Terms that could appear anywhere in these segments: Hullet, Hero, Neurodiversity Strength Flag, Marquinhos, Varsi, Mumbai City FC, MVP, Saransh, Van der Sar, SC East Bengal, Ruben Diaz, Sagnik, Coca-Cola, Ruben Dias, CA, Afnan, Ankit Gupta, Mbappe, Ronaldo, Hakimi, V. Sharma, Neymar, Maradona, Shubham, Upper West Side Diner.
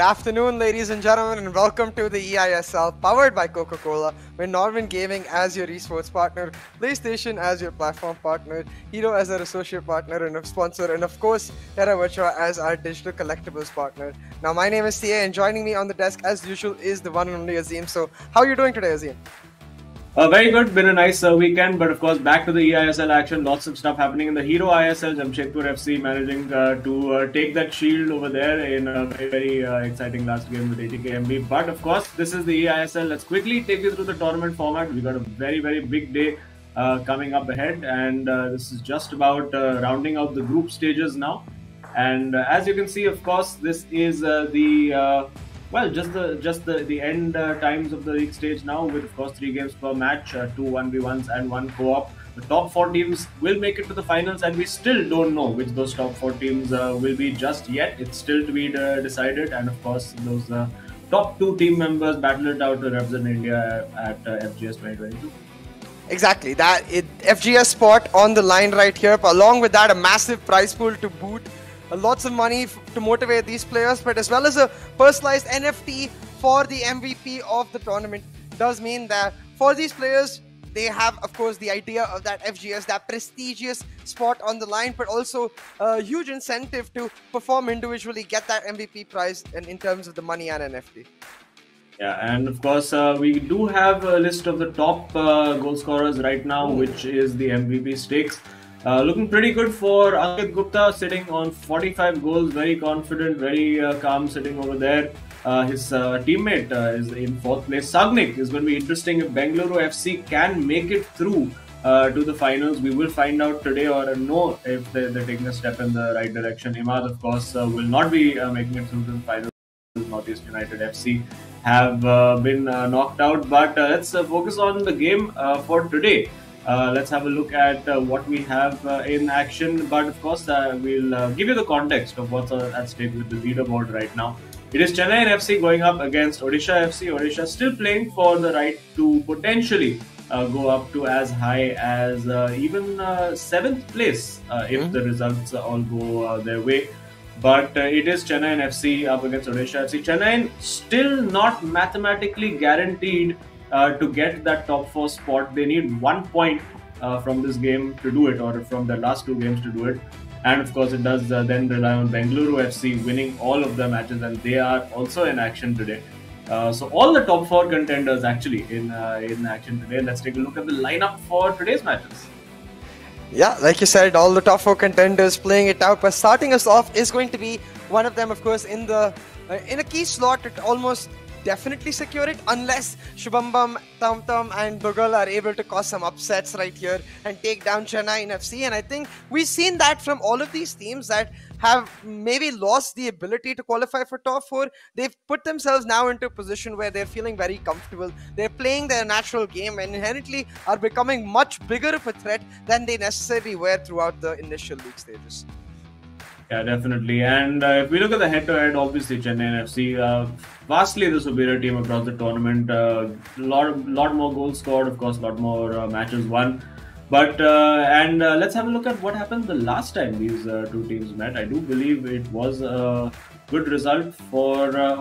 Good afternoon, ladies and gentlemen, and welcome to the EISL, powered by Coca-Cola, with Norman Gaming as your esports partner, PlayStation as your platform partner, Hero as our associate partner and a sponsor, and of course, Terra Virtua as our digital collectibles partner. Now, my name is TA, and joining me on the desk, as usual, is the one and only Azeem. So, how are you doing today, Azeem? Very good, been a nice weekend, but of course back to the EISL action, lots of stuff happening in the Hero ISL, Jamshedpur FC managing to take that shield over there in a very, very exciting last game with ATKMB, but of course this is the EISL. Let's quickly take you through the tournament format. We got a very, very big day coming up ahead, and this is just about rounding out the group stages now, and as you can see, of course, this is the end times of the league stage now, with of course 3 games per match, 2 1v1s and 1 co-op. The top 4 teams will make it to the finals, and we still don't know which those top 4 teams will be just yet. It's still to be decided, and of course those top 2 team members battle it out to represent India at FGS 2022. Exactly, FGS spot on the line right here. But along with that, a massive prize pool to boot. Lots of money to motivate these players, but as well as a personalized NFT for the MVP of the tournament. Does mean that for these players, they have, of course, the idea of that FGS, that prestigious spot on the line, but also a huge incentive to perform individually, get that MVP prize, and in terms of the money and NFT. Yeah, and of course, we do have a list of the top goal scorers right now, which is the MVP stakes. Looking pretty good for Ankit Gupta, sitting on 45 goals, very confident, very calm sitting over there. His teammate is in 4th place. Sagnik is going to be interesting if Bengaluru FC can make it through to the finals. We will find out today or no if they're taking a step in the right direction. Imad, of course, will not be making it through to the finals. Northeast United FC have been knocked out, but let's focus on the game for today. Let's have a look at what we have in action, but of course we'll give you the context of what's at stake with the leaderboard right now. It is Chennai FC going up against Odisha FC. Odisha still playing for the right to potentially go up to as high as even 7th place if the results all go their way. But it is Chennai FC up against Odisha FC. Chennai still not mathematically guaranteed to get that top 4 spot. They need 1 point from this game to do it, or from their last 2 games to do it. And of course, it does then rely on Bengaluru FC winning all of their matches, and they are also in action today. So all the top 4 contenders actually in action today. Let's take a look at the lineup for today's matches. Yeah, like you said, all the top 4 contenders playing it out. But starting us off is going to be one of them, of course, in the in a key slot. It almost definitely secure it, unless Shubham, Tam and Dugal are able to cause some upsets right here and take down Chennai FC. And I think we've seen that from all of these teams that have maybe lost the ability to qualify for top 4. They've put themselves now into a position where they're feeling very comfortable. They're playing their natural game and inherently are becoming much bigger of a threat than they necessarily were throughout the initial league stages. Yeah, definitely. And if we look at the head-to-head, obviously Chennai FC, vastly the superior team across the tournament. Lot more goals scored, of course, lot more matches won. But and let's have a look at what happened the last time these 2 teams met. I do believe it was a good result for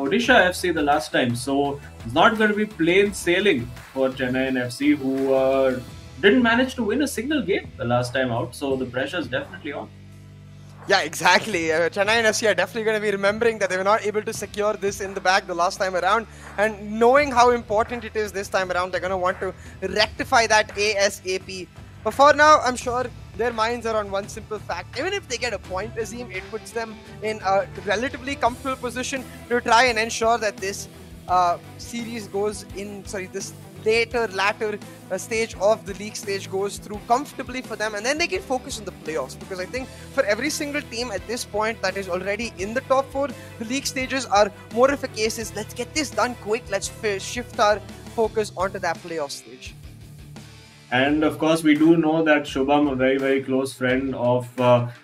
Odisha FC the last time. So it's not going to be plain sailing for Chennai FC, who didn't manage to win a single game the last time out. So the pressure is definitely on. Yeah, exactly. Chennai FC are definitely going to be remembering that they were not able to secure this in the bag the last time around. And knowing how important it is this time around, they're going to want to rectify that ASAP. But for now, I'm sure their minds are on one simple fact. Even if they get a point, Azeem, it puts them in a relatively comfortable position to try and ensure that this series goes in, sorry, this latter stage of the league stage goes through comfortably for them, and then they can focus on the playoffs, because I think for every single team at this point that is already in the top 4, the league stages are more of a case is let's get this done quick, let's shift our focus onto that playoff stage. And of course, we do know that Shubham, a very, very close friend of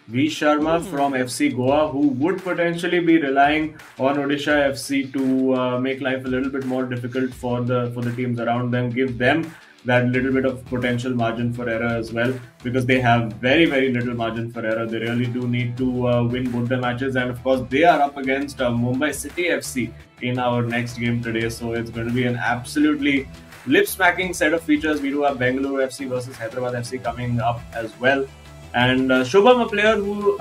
V. Sharma from FC Goa, who would potentially be relying on Odisha FC to make life a little bit more difficult for the teams around them, give them that little bit of potential margin for error as well, because they have very, very little margin for error. They really do need to win both the matches. And of course, they are up against Mumbai City FC in our next game today. So it's going to be an absolutely lip-smacking set of features. We do have Bengaluru FC versus Hyderabad FC coming up as well. And Shubham, a player who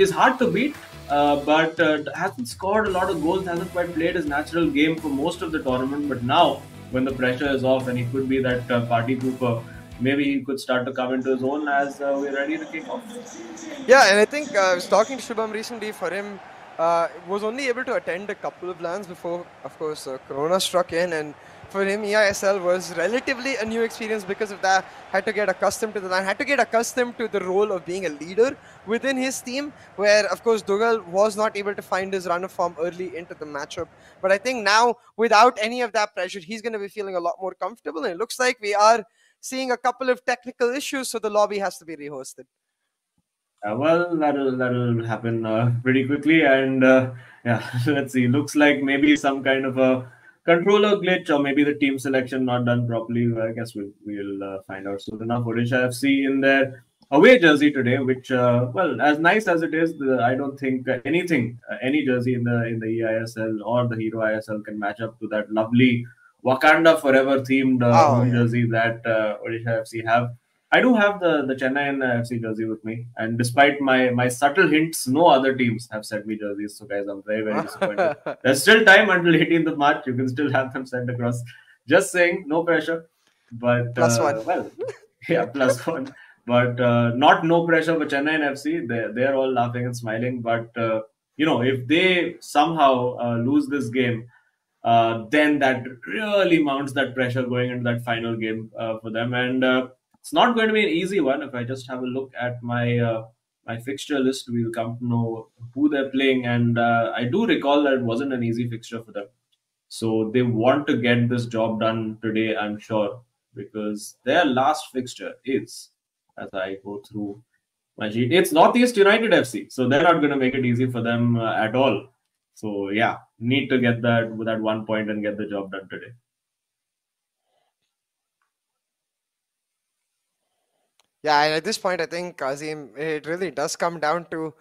is hard to beat, but hasn't scored a lot of goals, hasn't quite played his natural game for most of the tournament. But now, when the pressure is off and he could be that party pooper, maybe he could start to come into his own as we're ready to kick off. Yeah, and I think I was talking to Shubham recently. For him, was only able to attend a couple of lands before, of course, Corona struck in, and for him, EISL was relatively a new experience because of that. Had to get accustomed to the land, had to get accustomed to the role of being a leader within his team, where, of course, Dugal was not able to find his run of form early into the matchup. But I think now, without any of that pressure, he's going to be feeling a lot more comfortable. And it looks like we are seeing a couple of technical issues, so the lobby has to be rehosted. Well, that'll happen pretty quickly. And yeah, let's see. Looks like maybe some kind of a controller glitch, or maybe the team selection not done properly. I guess we'll find out soon enough. Odisha FC in their away jersey today, which, well, as nice as it is, I don't think any jersey in the EISL or the Hero ISL can match up to that lovely Wakanda Forever themed jersey that Odisha FC have. I do have the Chennai FC jersey with me, and despite my subtle hints, no other teams have sent me jerseys. So guys, I'm very, very disappointed. There's still time until 18th of March. You can still have them sent across. Just saying, no pressure. But +1. Well, yeah, +1. But not no pressure for Chennai FC. They're all laughing and smiling. But you know, if they somehow lose this game, then that really mounts that pressure going into that final game for them. And it's not going to be an easy one. If I just have a look at my fixture list, we'll come to know who they're playing. And I do recall that it wasn't an easy fixture for them. So they want to get this job done today, I'm sure, because their last fixture is, as I go through my sheet, it's Northeast United FC. So they're not going to make it easy for them at all. So yeah, need to get that 1 point and get the job done today. Yeah, and at this point, I think, Azeem, it really does come down to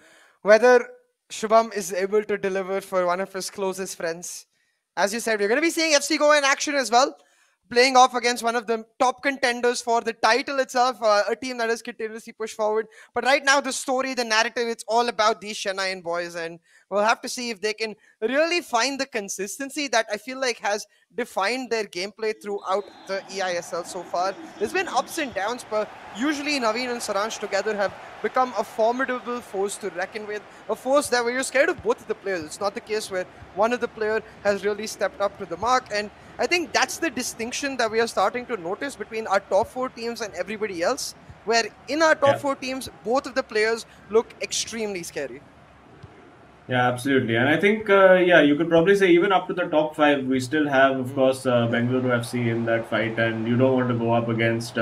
whether Shubham is able to deliver for one of his closest friends. As you said, we're going to be seeing FC Goa in action as well, playing off against one of the top contenders for the title itself, a team that is continuously pushed forward. But right now, the story, the narrative, it's all about these Chennaian boys, and we'll have to see if they can really find the consistency that I feel like has defined their gameplay throughout the EISL so far. There's been ups and downs, but usually Naveen and Saransh together have become a formidable force to reckon with, a force that where you're scared of both of the players. It's not the case where one of the player has really stepped up to the mark, and I think that's the distinction that we are starting to notice between our top four teams and everybody else, where in our top four teams, both of the players look extremely scary. Yeah, absolutely. And I think, yeah, you could probably say even up to the top five, we still have, of course, Bengaluru FC in that fight, and you don't want to go up against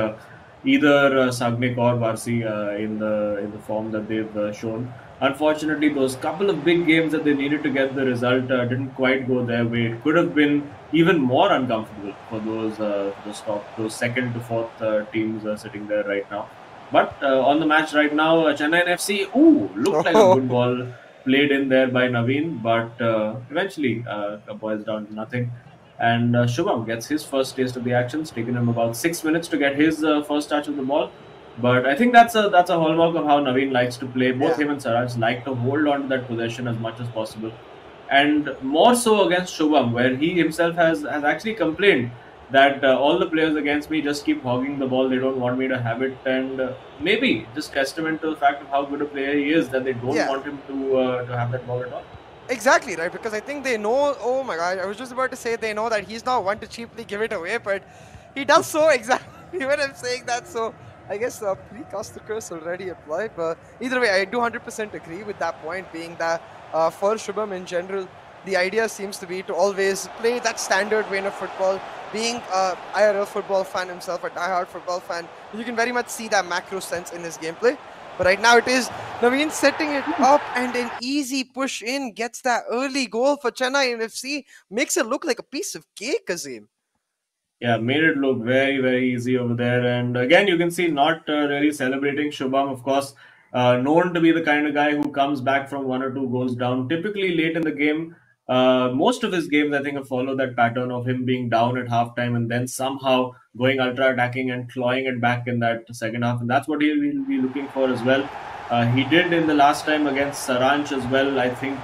either Sagnik or Varsi in the form that they've shown. Unfortunately, those couple of big games that they needed to get the result didn't quite go their way. It could have been even more uncomfortable for those second to fourth teams sitting there right now. But on the match right now, Chennai FC, ooh, looked like a good ball played in there by Naveen, but eventually boils down to nothing. And Shubham gets his first taste of the action. It's taken him about 6 minutes to get his first touch of the ball. But I think that's a hallmark of how Naveen likes to play. Both him and Saransh like to hold on to that possession as much as possible. And more so against Shubham, where he himself has actually complained that all the players against me just keep hogging the ball. They don't want me to have it. And maybe just testament to the fact of how good a player he is that they don't want him to have that ball at all. Exactly, right? Because I think they know, oh my God, I was just about to say they know that he's not one to cheaply give it away, but he does so exactly when I'm saying that. So I guess the pre-caster curse already applied, but either way, I do 100% agree with that point, being that for Shubham in general, the idea seems to be to always play that standard vein of football. Being an IRL football fan himself, a die-hard football fan, you can very much see that macro sense in his gameplay. But right now it is Naveen setting it up, and an easy push in gets that early goal for Chennai FC. Makes it look like a piece of cake, Azeem. Yeah, made it look very, very easy over there. And again, you can see not really celebrating. Shubham, of course, known to be the kind of guy who comes back from 1 or 2 goals down, typically late in the game. Most of his games, I think, have followed that pattern of him being down at halftime and then somehow going ultra-attacking and clawing it back in that second half. And that's what he will be looking for as well. He did in the last time against Saransh as well. I think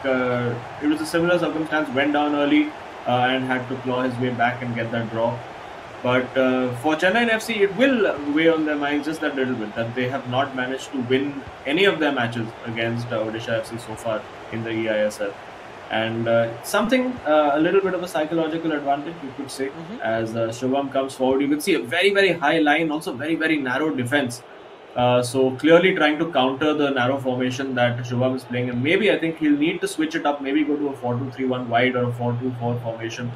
it was a similar circumstance, went down early and had to claw his way back and get that draw. But for Chennai FC, it will weigh on their minds just that little bit, that they have not managed to win any of their matches against Odisha FC so far in the EISL. And something, a little bit of a psychological advantage, you could say, as Shubham comes forward. You can see a very, very high line, also very, very narrow defense. So clearly trying to counter the narrow formation that Shubham is playing. And maybe I think he'll need to switch it up, maybe go to a 4-2-3-1 wide or a 4-2-4 formation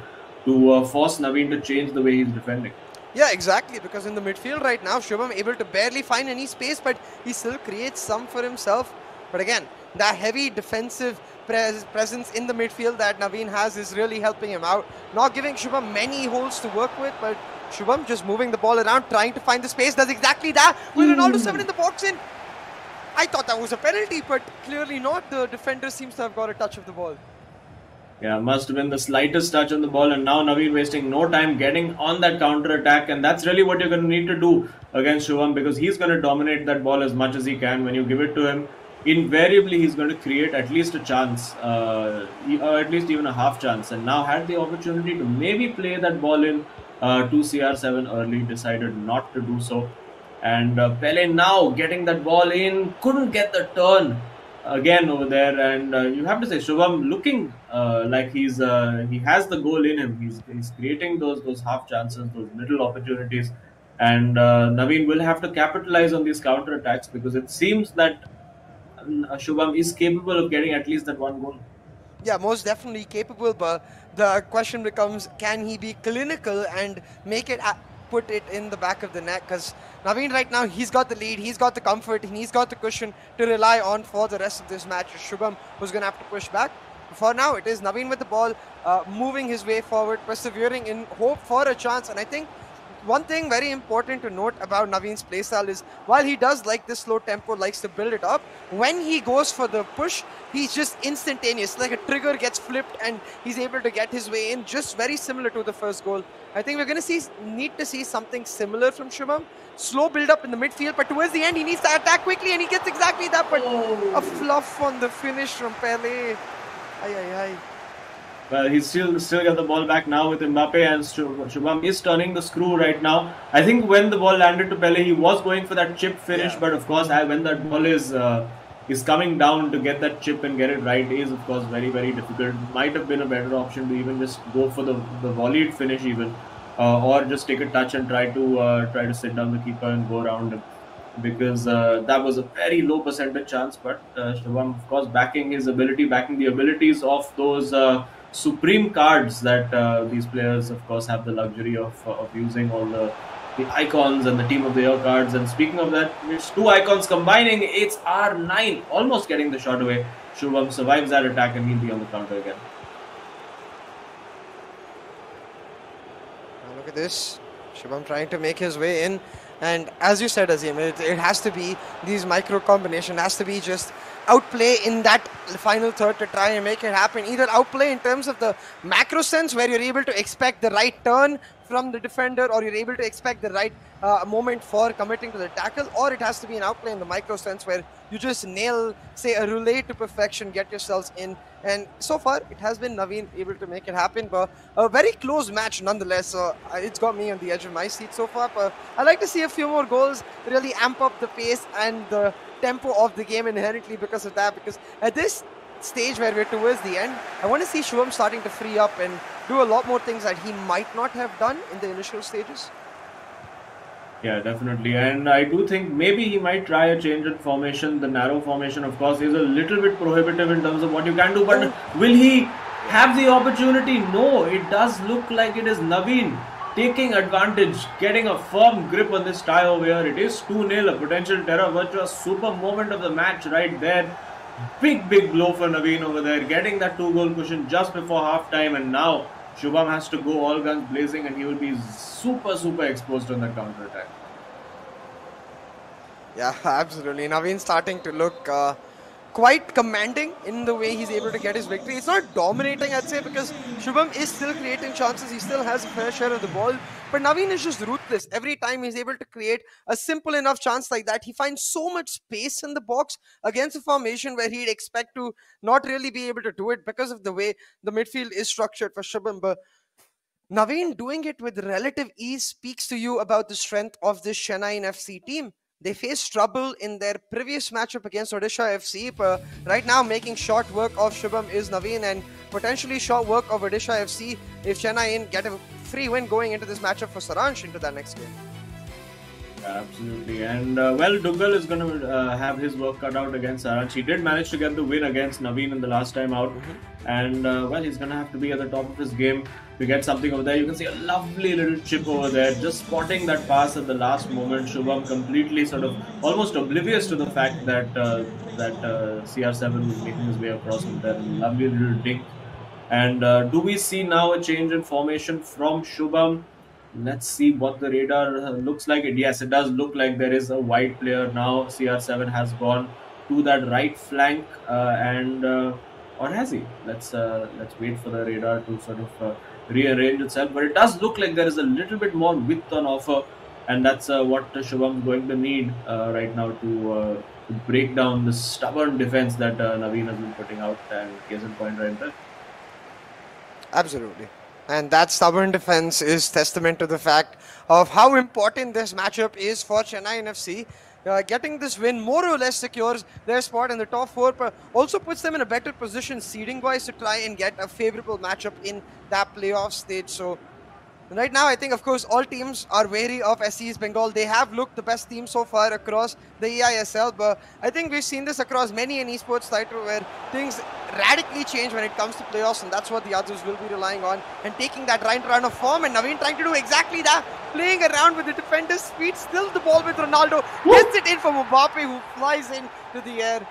to force Naveen to change the way he's defending. Yeah, exactly, because in the midfield right now, Shubham able to barely find any space, but he still creates some for himself. But again, that heavy defensive presence in the midfield that Naveen has is really helping him out. Not giving Shubham many holes to work with, but Shubham just moving the ball around, trying to find the space. Does exactly that. With Ronaldo 7 in the box in. I thought that was a penalty, but clearly not. The defender seems to have got a touch of the ball. Yeah, must have been the slightest touch on the ball, and now Naveen wasting no time getting on that counter-attack, and that's really what you're going to need to do against Shubham, because he's going to dominate that ball as much as he can. When you give it to him, invariably he's going to create at least a chance, or at least even a half chance, and now had the opportunity to maybe play that ball in to CR7 early, decided not to do so. And Pele now getting that ball in, couldn't get the turn again over there, and you have to say Shubham looking like he has the goal in him. He's creating those half chances, those little opportunities, and Naveen will have to capitalize on these counter attacks, because it seems that Shubham is capable of getting at least that one goal. Yeah, most definitely capable, but the question becomes, can he be clinical and make it put it in the back of the net? Because Naveen right now, he's got the lead, he's got the comfort, and he's got the cushion to rely on for the rest of this match. Shubham was going to have to push back. For now, it is Naveen with the ball, moving his way forward, persevering in hope for a chance. And I think one thing very important to note about Naveen's playstyle is, while he does like this slow tempo, likes to build it up, when he goes for the push, he's just instantaneous, like a trigger gets flipped and he's able to get his way in, just very similar to the first goal. I think we're going to need to see something similar from Shubham. Slow build-up in the midfield, but towards the end he needs to attack quickly, and he gets exactly that, but a fluff on the finish from Pele. Well, he's still got the ball back now with Mbappe, and Shubham is turning the screw right now. I think when the ball landed to Pele, he was going for that chip finish, but of course, when that ball is coming down, to get that chip and get it right is, of course, very, very difficult. Might have been a better option to even just go for the volleyed finish even, or just take a touch and try to sit down the keeper and go around him, because that was a very low percentage chance. But Shubham, of course, backing the abilities of those supreme cards that these players, of course, have the luxury of using, all the icons and the team of the year cards. And speaking of that, it's 2 icons combining, it's R9 almost getting the shot away. Shubham survives that attack, and he'll be on the counter again. Now look at this, Shubham trying to make his way in, and as you said, Azeem, it has to be these micro combination, has to be just outplay in that final third to try and make it happen. Either outplay in terms of the macro sense, where you're able to expect the right turn from the defender, or you're able to expect the right moment for committing to the tackle, or it has to be an outplay in the micro sense, where you just nail, say, a relay to perfection, get yourselves in. And so far, it has been Naveen able to make it happen, but a very close match nonetheless. It's got me on the edge of my seat so far, but I'd like to see a few more goals really amp up the pace and the tempo of the game inherently because of that, because at this stage where we're towards the end, I want to see Shubham starting to free up and do a lot more things that he might not have done in the initial stages. Yeah, definitely, and I do think maybe he might try a change in formation. The narrow formation, of course, is a little bit prohibitive in terms of what you can do, but will he have the opportunity? No, it does look like it is Naveen taking advantage, getting a firm grip on this tie over here. It is 2-0, a potential Terra Virtua super moment of the match right there. Big blow for Naveen over there, getting that 2-goal cushion just before half time, and now Shubham has to go all guns blazing and he will be super exposed on the counter attack. Yeah, absolutely. Naveen starting to look quite commanding in the way he's able to get his victory. It's not dominating, I'd say, because Shubham is still creating chances. He still has a fair share of the ball. But Naveen is just ruthless. Every time he's able to create a simple enough chance like that, he finds so much space in the box against a formation where he'd expect to not really be able to do it because of the way the midfield is structured for Shubham. But Naveen doing it with relative ease speaks to you about the strength of this Chennai FC team. They faced trouble in their previous matchup against Odisha FC, but right now making short work of Shubham is Naveen, and potentially short work of Odisha FC if Chennai get a free win going into this matchup for Saransh into that next game. Yeah, absolutely, and well, Dugal is going to have his work cut out against Saransh. He did manage to get the win against Naveen in the last time out, and well, he's going to have to be at the top of his game to get something over there. You can see a lovely little chip over there, just spotting that pass at the last moment. Shubham completely sort of almost oblivious to the fact that CR7 was making his way across with that lovely little dig. And do we see now a change in formation from Shubham? Let's see what the radar looks like. Yes, it does look like there is a wide player now. CR7 has gone to that right flank or has he? Let's wait for the radar to sort of rearrange itself, but it does look like there is a little bit more width on offer, and that's what Shubham is going to need right now to break down the stubborn defense that Naveen has been putting out, and case in point right there. Absolutely, and that stubborn defense is testament to the fact of how important this matchup is for Chennai FC. Getting this win more or less secures their spot in the top four, but also puts them in a better position seeding-wise to try and get a favorable matchup in that playoff stage. So right now, I think, of course, all teams are wary of SC East Bengal. They have looked the best team so far across the EISL, but I think we've seen this across many an esports title where things radically change when it comes to playoffs, and that's what the others will be relying on and taking that right round of form. And Naveen trying to do exactly that, playing around with the defender's speed, still the ball with Ronaldo, hits it in for Mbappe, who flies into the air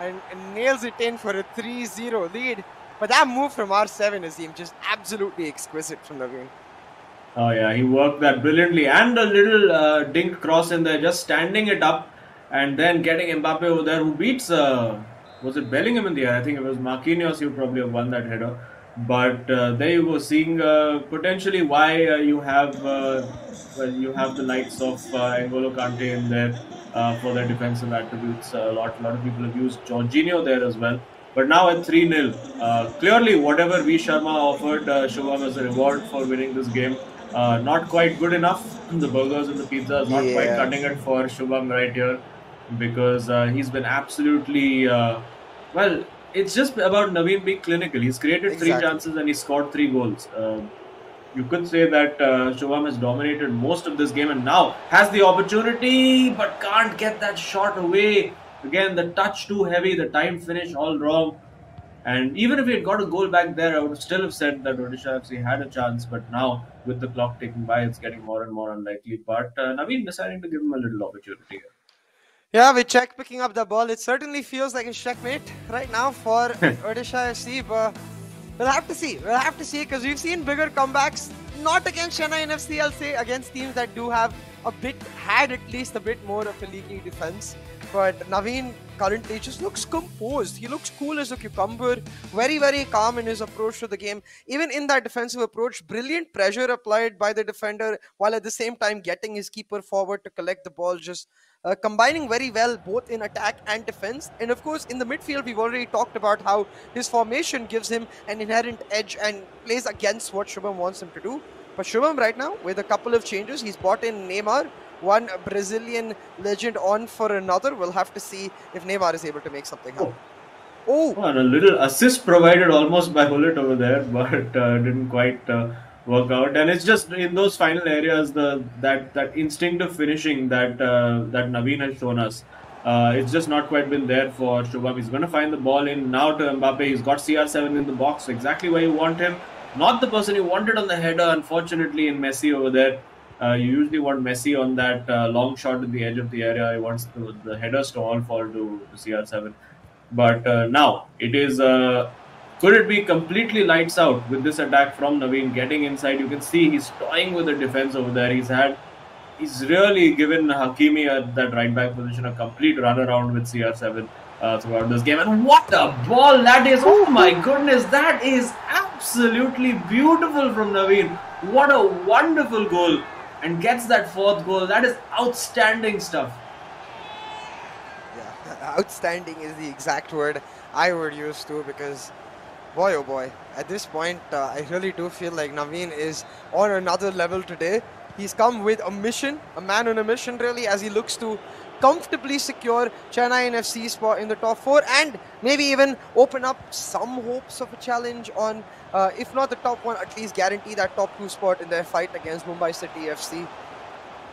and nails it in for a 3-0 lead. But that move from R7, Azeem, just absolutely exquisite from Naveen. Oh yeah, he worked that brilliantly, and a little dink cross in there, just standing it up and then getting Mbappe over there, who beats, was it Bellingham in the air? I think it was Marquinhos who probably have won that header. But there you go, seeing potentially why you have the likes of N'Golo Kante in there for their defensive attributes. A lot of people have used Jorginho there as well. But now at 3-0, clearly whatever V. Sharma offered Shubham as a reward for winning this game, not quite good enough. The burgers and the pizzas not quite cutting it for Shubham right here, because he's been absolutely well. It's just about Naveen being clinical. He's created three chances and he scored 3 goals. You could say that Shubham has dominated most of this game and now has the opportunity but can't get that shot away. Again, the touch too heavy, the time finish all wrong. And even if he had got a goal back there, I would still have said that Odisha FC had a chance. But now, with the clock ticking by, it's getting more and more unlikely. But Naveen deciding to give him a little opportunity here. Yeah, with Czech picking up the ball, it certainly feels like a checkmate right now for Odisha FC. But we'll have to see. We'll have to see, because we've seen bigger comebacks, not against Chennai FC, I'll say, against teams that do have a bit, had at least a bit more of a leaky defense. But Naveen currently just looks composed. He looks cool as a cucumber, very calm in his approach to the game. Even in that defensive approach, brilliant pressure applied by the defender while at the same time getting his keeper forward to collect the ball. Just combining very well both in attack and defense. And of course, in the midfield, we've already talked about how his formation gives him an inherent edge and plays against what Shubham wants him to do. But Shubham right now, with a couple of changes, he's brought in Neymar, one Brazilian legend on for another. We'll have to see if Neymar is able to make something happen. Oh. Oh, and a little assist provided almost by Hullet over there, but didn't quite work out. And it's just in those final areas, that instinctive finishing that Naveen has shown us. It's just not quite been there for Shubham. He's going to find the ball in now to Mbappe. He's got CR7 in the box, exactly where you want him. Not the person you wanted on the header, unfortunately, in Messi over there. You usually want Messi on that long shot at the edge of the area. He wants the headers to all fall to CR7. But now, it is Could it be completely lights out with this attack from Naveen getting inside? You can see he's toying with the defense over there. He's really given Hakimi at that right back position a complete runaround with CR7 throughout this game. And what a ball that is! Oh my goodness, that is absolutely beautiful from Naveen. What a wonderful goal, and gets that fourth goal. That is outstanding stuff. Yeah, outstanding is the exact word I would use too, because boy oh boy, at this point I really do feel like Naveen is on another level today. He's come with a mission, a man on a mission really, as he looks to comfortably secure Chennai FC spot in the top four and maybe even open up some hopes of a challenge on, if not the top one, at least guarantee that top two spot in their fight against Mumbai City FC.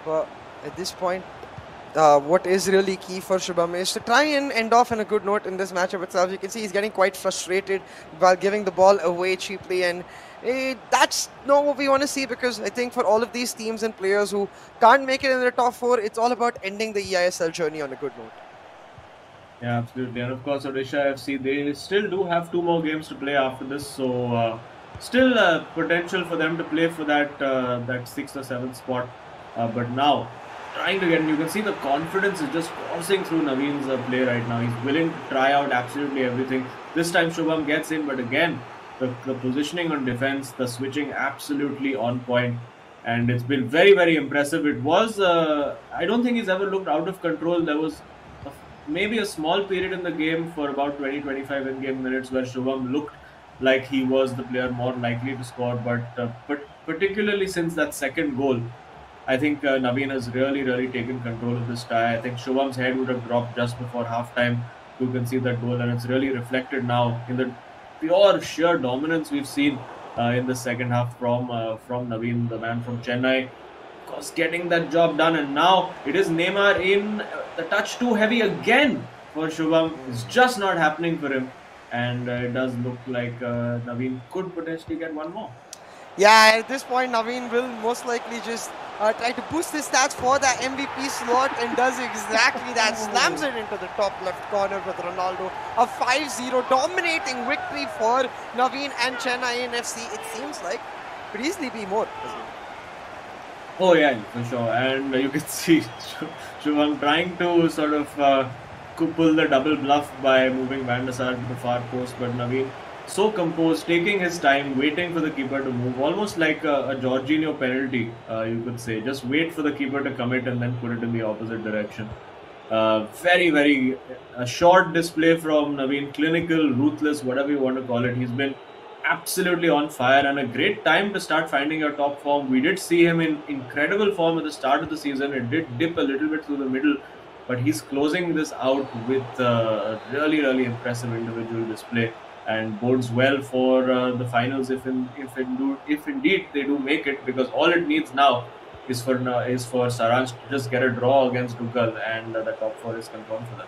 But at this point, what is really key for Shubham is to try and end off on a good note in this matchup itself. You can see he's getting quite frustrated while giving the ball away cheaply, and that's not what we want to see, because I think for all of these teams and players who can't make it in the top four, it's all about ending the EISL journey on a good note. Yeah, absolutely. And of course, Odisha FC, they still do have 2 more games to play after this, so still potential for them to play for that, that 6th or 7th spot. But now, trying to get, and you can see the confidence is just coursing through Naveen's play right now. He's willing to try out absolutely everything. This time Shubham gets in, but again, the positioning on defense, the switching absolutely on point, and it's been very, very impressive. It was, I don't think he's ever looked out of control. There was maybe a small period in the game for about 20-25 in-game minutes where Shubham looked like he was the player more likely to score, but particularly since that second goal, I think Naveen has really, really taken control of this tie. I think Shubham's head would have dropped just before halftime to concede that goal, and it's really reflected now in the pure sheer dominance we've seen in the second half from Naveen, the man from Chennai. Of course, getting that job done, and now it is Neymar in. The touch too heavy again for Shubham. It's just not happening for him, and it does look like Naveen could potentially get 1 more. Yeah, at this point, Naveen will most likely just try to boost his stats for that MVP slot, and does exactly that. Slams it into the top left corner with Ronaldo. A 5-0 dominating victory for Naveen and Chennai FC. It seems like could easily be more. Oh yeah, for sure. And you can see Shubham trying to sort of pull the double bluff by moving Van der Sar to the far post, but Naveen so composed, taking his time, waiting for the keeper to move, almost like a Jorginho penalty, you could say. Just wait for the keeper to commit and then put it in the opposite direction. Very, very short display from Naveen, clinical, ruthless, whatever you want to call it. He's been absolutely on fire, and a great time to start finding your top form. We did see him in incredible form at the start of the season. It did dip a little bit through the middle, but he's closing this out with a really, really impressive individual display, and bodes well for the finals if indeed they do make it, because all it needs now is for Saransh to just get a draw against Dugal, and the top four is confirmed for them.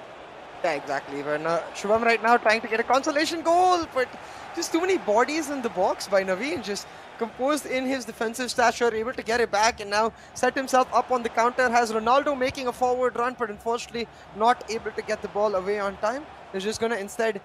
Yeah, exactly. But, Shubham right now trying to get a consolation goal, but just too many bodies in the box by Naveen. Just composed in his defensive stature, able to get it back, and now set himself up on the counter. Has Ronaldo making a forward run, but unfortunately not able to get the ball away on time. He's just going to instead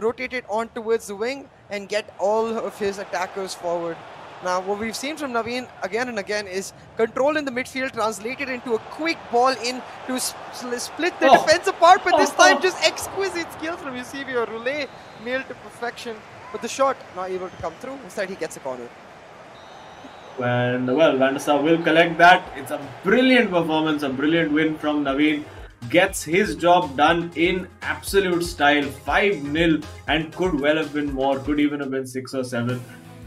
rotate it on towards the wing and get all of his attackers forward. Now, what we've seen from Naveen again and again is control in the midfield translated into a quick ball in to split the defense apart, but this time just exquisite skill from Eusebio, a relay nailed to perfection, but the shot not able to come through. Instead, he gets a corner. And well, Van der Sar will collect that. It's a brilliant performance, a brilliant win from Naveen. Gets his job done in absolute style, 5-0, and could well have been more, could even have been 6 or 7.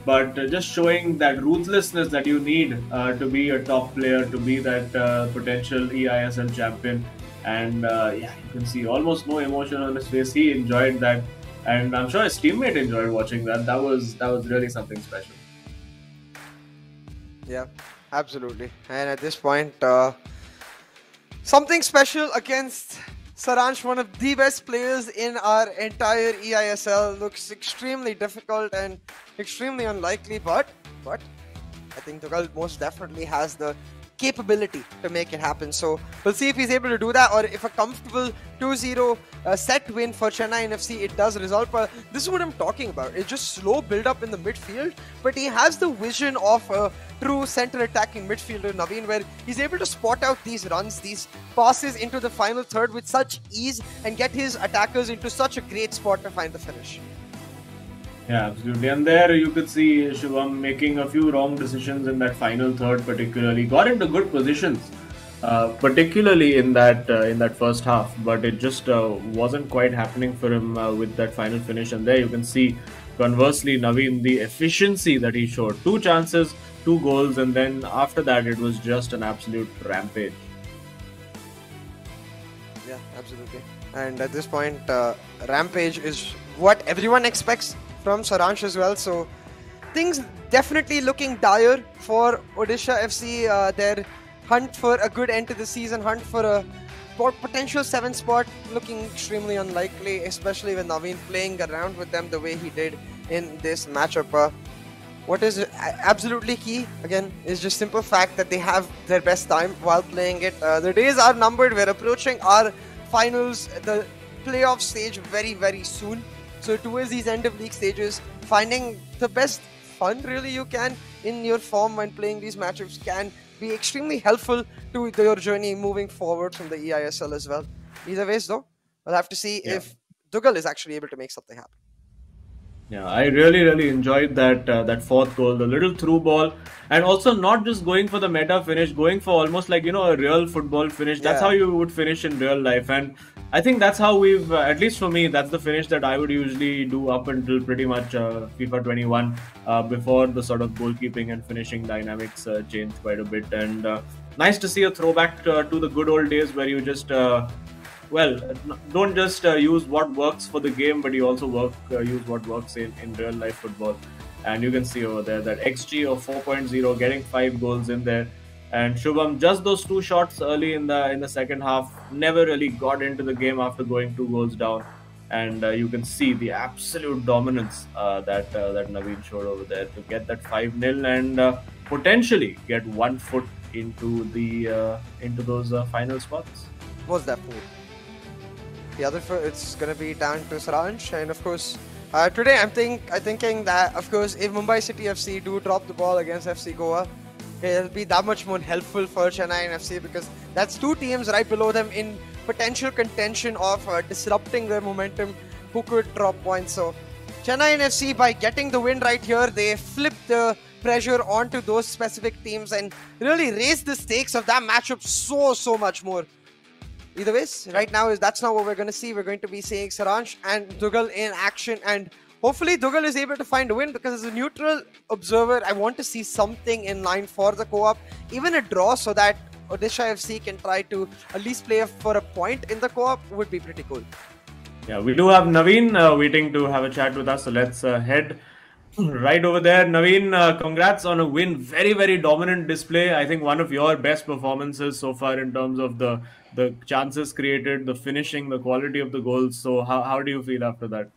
But just showing that ruthlessness that you need to be a top player, to be that potential EISL champion. And yeah, you can see almost no emotion on his face. He enjoyed that, and I'm sure his teammate enjoyed watching that. That was really something special. Yeah, absolutely. And at this point, something special against Saransh, one of the best players in our entire EISL. Looks extremely difficult and extremely unlikely, but I think Dugal most definitely has the capability to make it happen. So we'll see if he's able to do that, or if a comfortable 2-0 set win for Chennai FC it does result. But this is what I'm talking about. It's just slow build-up in the midfield, but he has the vision of a true centre-attacking midfielder, Naveen, where he's able to spot out these runs, these passes into the final third with such ease and get his attackers into such a great spot to find the finish. Yeah, absolutely. And there you could see Shubham making a few wrong decisions in that final third, particularly. Got into good positions, particularly in that first half, but it just wasn't quite happening for him with that final finish. And there you can see, conversely, Naveen, the efficiency that he showed. 2 chances, 2 goals, and then after that, it was just an absolute rampage. Yeah, absolutely. And at this point, rampage is what everyone expects from Saransh as well. So things definitely looking dire for Odisha FC. Their hunt for a good end to the season, hunt for a potential 7th spot, looking extremely unlikely, especially with Naveen playing around with them the way he did in this matchup. What is absolutely key, again, is just simple fact that they have their best time while playing it. The days are numbered. We're approaching our finals, the playoff stage very, very soon. So towards these end of league stages, finding the best fun really you can in your form when playing these matchups can be extremely helpful to your journey moving forward from the EISL as well. Either ways though, we'll have to see if Dugal is actually able to make something happen. Yeah, I really enjoyed that 4th goal, the little through ball, and also not just going for the meta finish, going for almost like, you know, a real football finish. That's how you would finish in real life, and I think that's how we've, at least for me, that's the finish that I would usually do up until pretty much FIFA 21 before the sort of goalkeeping and finishing dynamics changed quite a bit. And nice to see a throwback to the good old days where you just well, don't just use what works for the game, but you also use what works in real life football. And you can see over there that XG of 4.0, getting 5 goals in there. And Shubham, just those 2 shots early in the second half, never really got into the game after going 2 goals down. And you can see the absolute dominance that Naveen showed over there to get that 5-0 and potentially get 1 foot into those final spots. What's that for? The other foot, it's going to be down to Saransh. And of course, today I'm thinking that, of course, if Mumbai City FC do drop the ball against FC Goa, it'll be that much more helpful for Chennai FC, because that's 2 teams right below them in potential contention of disrupting their momentum, who could drop points. So Chennai FC, by getting the win right here, they flip the pressure onto those specific teams and really raise the stakes of that matchup so much more. Either ways, right now, that's not what we're going to see. We're going to be seeing Saransh and Dugal in action, and hopefully Dugal is able to find a win, because as a neutral observer, I want to see something in line for the co-op, even a draw, so that Odisha FC can try to at least play for a point in the co-op would be pretty cool. Yeah, we do have Naveen waiting to have a chat with us, so let's head right over there. Naveen, congrats on a win. Very dominant display. I think one of your best performances so far in terms of the chances created, the finishing, the quality of the goals. So how do you feel after that?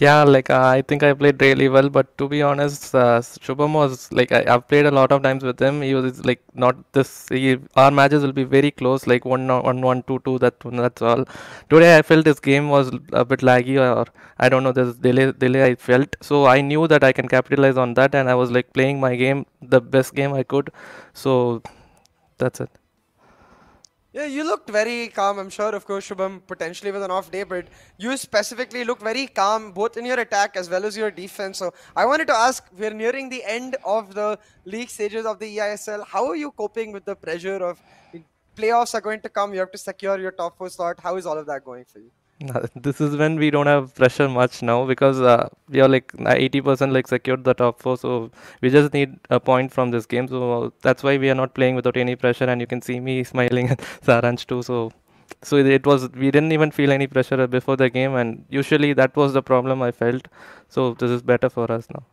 Yeah, like I think I played really well, but to be honest, Shubham was like, I've played a lot of times with him. He was like, not this, our matches will be very close, like 1-1, 2-2, that's all. Today I felt this game was a bit laggy, or I don't know, this delay I felt. So I knew that I can capitalize on that, and I was like playing my game, the best game I could. So that's it. Yeah, you looked very calm. I'm sure, of course, Shubham, potentially with an off day, but you specifically looked very calm, both in your attack as well as your defense. So I wanted to ask, we're nearing the end of the league stages of the EISL. How are you coping with the pressure of playoffs are going to come? You have to secure your top 4 slot. How is all of that going for you? This is when we don't have pressure much now, because we are like 80% like secured the top 4, so we just need a point from this game. So that's why we are not playing without any pressure, and you can see me smiling at Saransh too. So it was, we didn't even feel any pressure before the game, and usually that was the problem I felt. So this is better for us now.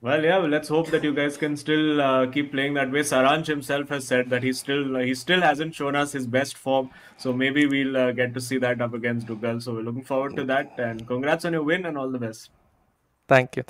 Well, yeah, let's hope that you guys can still keep playing that way. Saransh himself has said that he still hasn't shown us his best form. So maybe we'll get to see that up against Dugal. So we're looking forward to that. And congrats on your win and all the best. Thank you.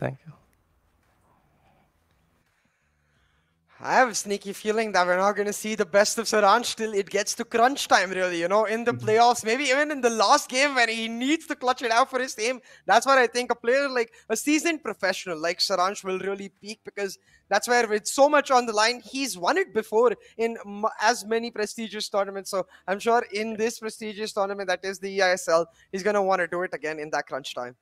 I have a sneaky feeling that we're not going to see the best of Saransh till it gets to crunch time, really, you know, in the playoffs, maybe even in the last game when he needs to clutch it out for his team. That's where I think a player like a seasoned professional like Saransh will really peak, because that's where with so much on the line, he's won it before in as many prestigious tournaments. So I'm sure in this prestigious tournament, that is the EISL, he's going to want to do it again in that crunch time.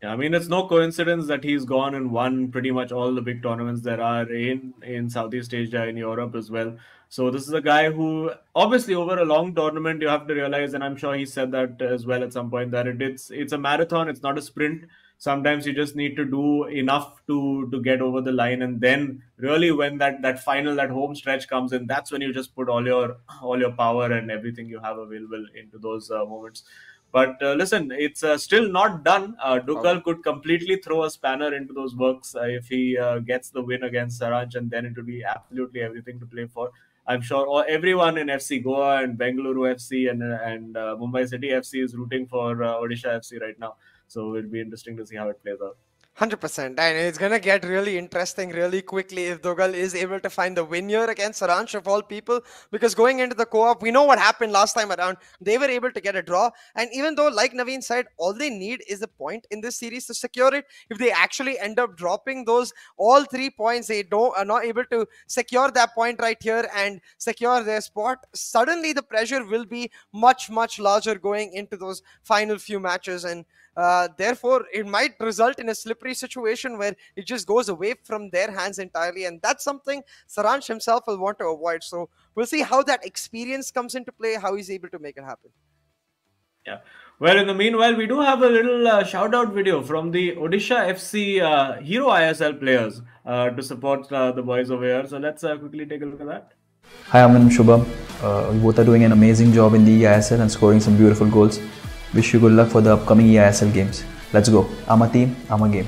Yeah, I mean, it's no coincidence that he's gone and won pretty much all the big tournaments there are in Southeast Asia, in Europe as well. So this is a guy who, obviously, over a long tournament, you have to realize, and I'm sure he said that as well at some point, that it's a marathon, it's not a sprint. Sometimes you just need to do enough to get over the line, and then really when that final, that home stretch comes in, that's when you just put all your power and everything you have available into those moments. But listen, it's still not done. Dugal could completely throw a spanner into those works if he gets the win against Saransh, and then it will be absolutely everything to play for. I'm sure everyone in FC Goa and Bengaluru FC and Mumbai City FC is rooting for Odisha FC right now. So it'll be interesting to see how it plays out. 100%. And it's going to get really interesting really quickly if Dugal is able to find the win here against Saransh of all people. Because going into the co-op, we know what happened last time around. They were able to get a draw. And even though, like Naveen said, all they need is a point in this series to secure it. If they actually end up dropping those all 3 points, they are not able to secure that point right here and secure their spot. Suddenly, the pressure will be much, much larger going into those final few matches. And therefore, it might result in a slippery situation where it just goes away from their hands entirely. And that's something Saransh himself will want to avoid. So we'll see how that experience comes into play, how he's able to make it happen. Yeah. Well, in the meanwhile, we do have a little shout-out video from the Odisha FC Hero ISL players to support the boys over here. So let's quickly take a look at that. Hi, I'm Shubham. You both are doing an amazing job in the EISL and scoring some beautiful goals. Wish you good luck for the upcoming EISL games. Let's go. I'm a team, I'm a game.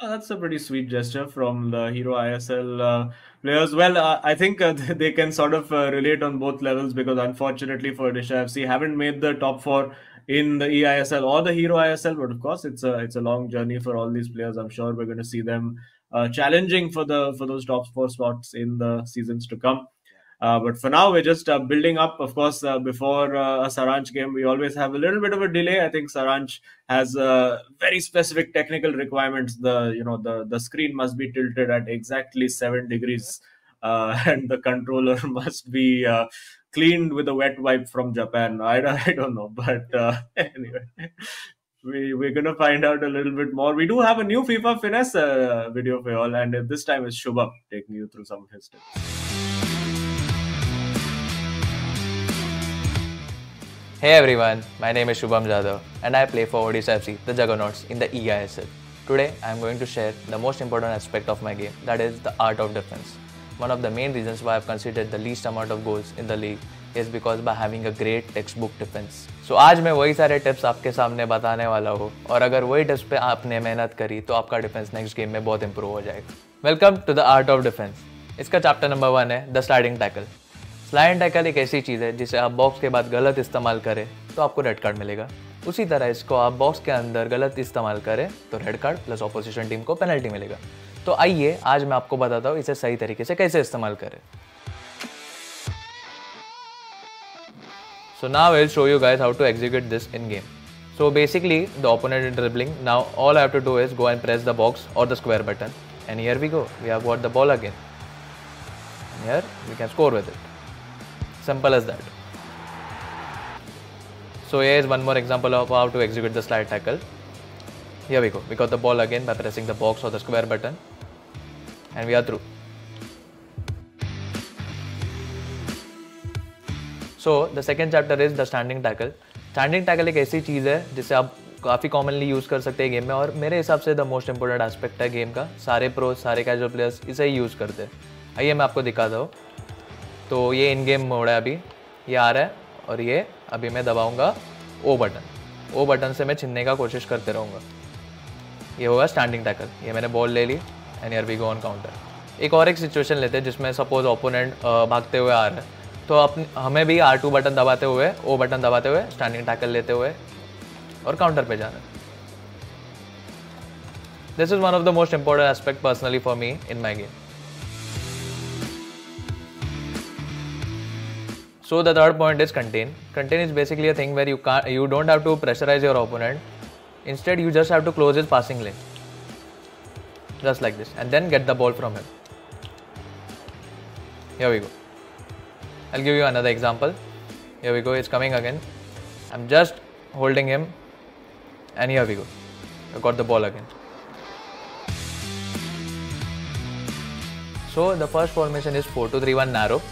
Oh, that's a pretty sweet gesture from the Hero ISL players. Well, I think they can sort of relate on both levels, because unfortunately for Odisha FC, haven't made the top four in the EISL or the Hero ISL. But of course, it's a long journey for all these players. I'm sure we're going to see them challenging for those top four spots in the seasons to come. But for now, we're just building up. Of course, before a Saransh game, we always have a little bit of a delay. I think Saransh has very specific technical requirements. The screen must be tilted at exactly 7 degrees, and the controller must be cleaned with a wet wipe from Japan. I don't know, but anyway. We're going to find out a little bit more. We do have a new FIFA Finesse video for you all, and this time is Shubham taking you through some of his tips. Hey everyone, my name is Shubham Jadhav and I play for Odisha FC, the Juggernauts, in the EISL. Today, I'm going to share the most important aspect of my game, that is the art of defense. One of the main reasons why I've conceded the least amount of goals in the league is because by having a great textbook defense. So आज मैं वही सारे tips आपके सामने बताने वाला हूँ, और अगर वही tips पे आपने मेहनत करी तो आपका defense next game में बहुत improve हो जाएगा। Welcome to the art of defense. इसका chapter number 1 है the sliding tackle. Sliding tackle एक ऐसी चीज़ है जिसे आप box के बाद गलत इस्तेमाल करें तो आपको red card मिलेगा। उसी तरह इसको आप box के अंदर गलत इस्तेमाल करें तो red card plus opposition team को penalty मिलेगा। तो आइए आज मैं आपको बताता हूँ इसे सही तरीके से कैसे इस्तेमाल करें। So now I will show you guys how to execute this in game. So basically the opponent is dribbling. Now all I have to do is go and press the box or the square button. And here we go. We have got the ball again. And here we can score with it. Simple as that. So here is one more example of how to execute the slide tackle. Here we go. We got the ball again by pressing the box or the square button. And we are through. So the second chapter is the standing tackle. Standing tackle एक ऐसी चीज़ है जिसे आप काफ़ी commonly use कर सकते हैं game में, और मेरे हिसाब से the most important aspect है गेम का. सारे pros, सारे casual players इसे ही use करते हैं. आइए मैं आपको दिखाता हूँ. तो ये in game मोड है अभी, ये आ रहा है और ये अभी मैं दबाऊँगा O बटन. O बटन से मैं छीनने का कोशिश करते रहूँगा. ये होगा standing tackle. ये मैंने बॉल ले ली and here we go on counter. एक और एक सिचुएशन लेते हैं जिसमें सपोज ओपोनेंट भागते हुए आ रहा है, तो हमें भी R2 बटन दबाते हुए O बटन दबाते हुए स्टैंडिंग टैकल लेते हुए और काउंटर पे जाना है. This is one of the most important aspect personally for me in my game. So the third point is contain. Contain is basically a thing where you don't have to pressurize your opponent. Instead, you just have to close his passing lane, just like this, and then get the ball from him. Here we go. I'll give you another example. Here we go. It's coming again. I'm just holding him, and here we go. I got the ball again. So the first formation is 4-2-3-1 narrow.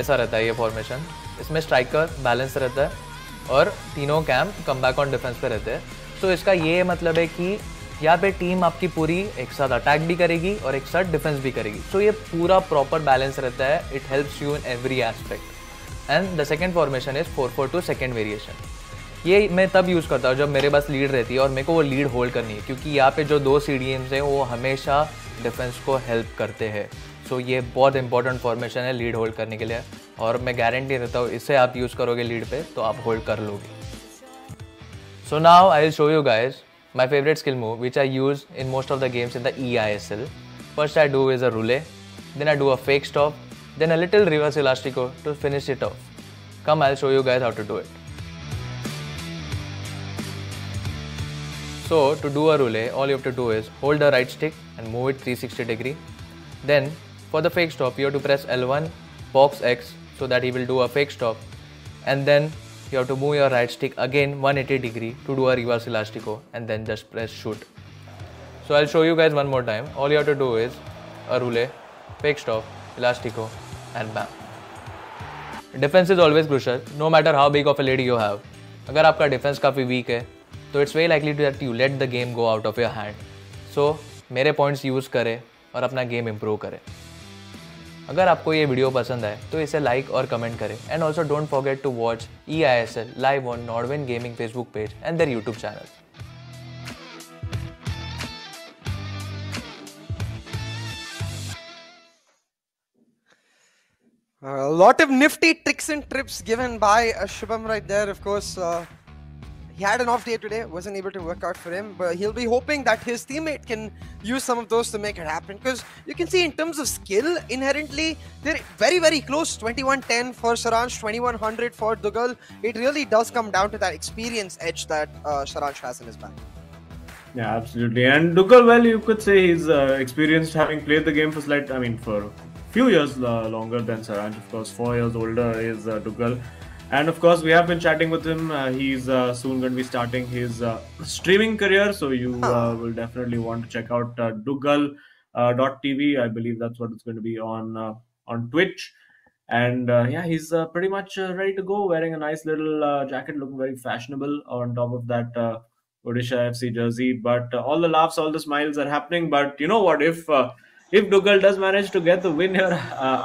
ऐसा रहता है ये formation. इसमें striker balance रहता है और तीनों camp comeback on defence पे रहते हैं. तो इसका ये मतलब है कि यहाँ पे टीम आपकी पूरी एक साथ अटैक भी करेगी और एक साथ डिफेंस भी करेगी. सो ये पूरा प्रॉपर बैलेंस रहता है. It helps you in every aspect. And the second formation is 4-4-2 second variation. ये मैं तब यूज़ करता हूँ जब मेरे पास लीड रहती है और मेरे को वो लीड होल्ड करनी है, क्योंकि यहाँ पे जो दो CDMs हैं वो हमेशा डिफेंस को हेल्प करते हैं. सो ये बहुत इंपॉर्टेंट फॉर्मेशन है लीड होल्ड करने के लिए, और मैं गारंटी देता हूँ इससे आप यूज़ करोगे लीड पे तो आप होल्ड कर लोगे. So now I will show you guys my favourite skill move which I use in most of the games in the EISL. First I do is a roulette, then I do a fake stop, then a little reverse elastico to finish it off. Come I will show you guys how to do it. So to do a roulé, all you have to do is hold the right stick and move it 360 degree. Then for the fake stop, you have to press L1, box X, so that he will do a fake stop. And then you have to move your right stick again 180 degree to do a reverse elastico, and then just press shoot. So I'll show you guys one more time. All you have to do is a roulé, fake stop, elastico, and bam. Defense is always crucial, no matter how big of a lead you have. अगर आपका defence काफ़ी weak है तो it's very likely to that you let the game go out of your hand. So मेरे points use करें और अपना game improve करें. अगर आपको ये वीडियो पसंद आए तो इसे लाइक और कमेंट करें. And also don't forget to watch EISL live on Norman gaming Facebook page and their YouTube channel. A lot of nifty tricks and trips given by Shubham right there. Of course, he had an off day today, wasn't able to work out for him, but he'll be hoping that his teammate can use some of those to make it happen, because you can see in terms of skill, inherently, they're very, very close. 2110 for Saransh, 2100 for Dugal. It really does come down to that experience edge that Saransh has in his back. Yeah, absolutely. And Dugal, well, you could say he's experienced, having played the game for for few years longer than Saransh. Of course, 4 years older is Dugal. And of course, we have been chatting with him. He's soon going to be starting his streaming career. So you will definitely want to check out Dugal.tv. I believe that's what it's going to be on Twitch. And yeah, he's pretty much ready to go, wearing a nice little jacket, looking very fashionable on top of that Odisha FC jersey. But all the laughs, all the smiles are happening. But you know what, if Dugal does manage to get the win here,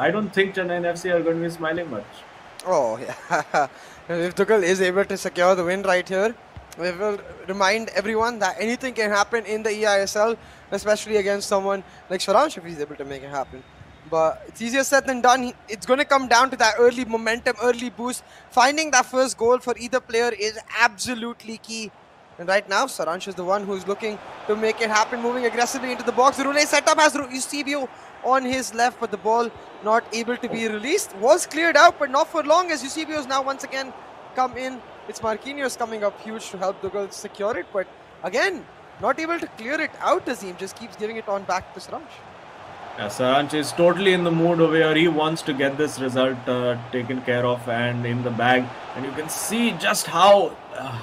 I don't think Chennai FC are going to be smiling much. Oh, yeah. If Dugal is able to secure the win right here, we will remind everyone that anything can happen in the EISL, especially against someone like Saransh if he's able to make it happen. But it's easier said than done. It's going to come down to that early momentum, early boost. Finding that first goal for either player is absolutely key. And right now, Saransh is the one who's looking to make it happen, moving aggressively into the box. The relay setup has Eusebio on his left, but the ball not able to be released. Was cleared out, but not for long, as Eusebio has now once again come in. It's Marquinhos coming up huge to help Dugal secure it, but again, not able to clear it out. Azeem just keeps giving it on back to Saransh. Yeah, Saransh is totally in the mood over here. He wants to get this result taken care of and in the bag. And you can see just how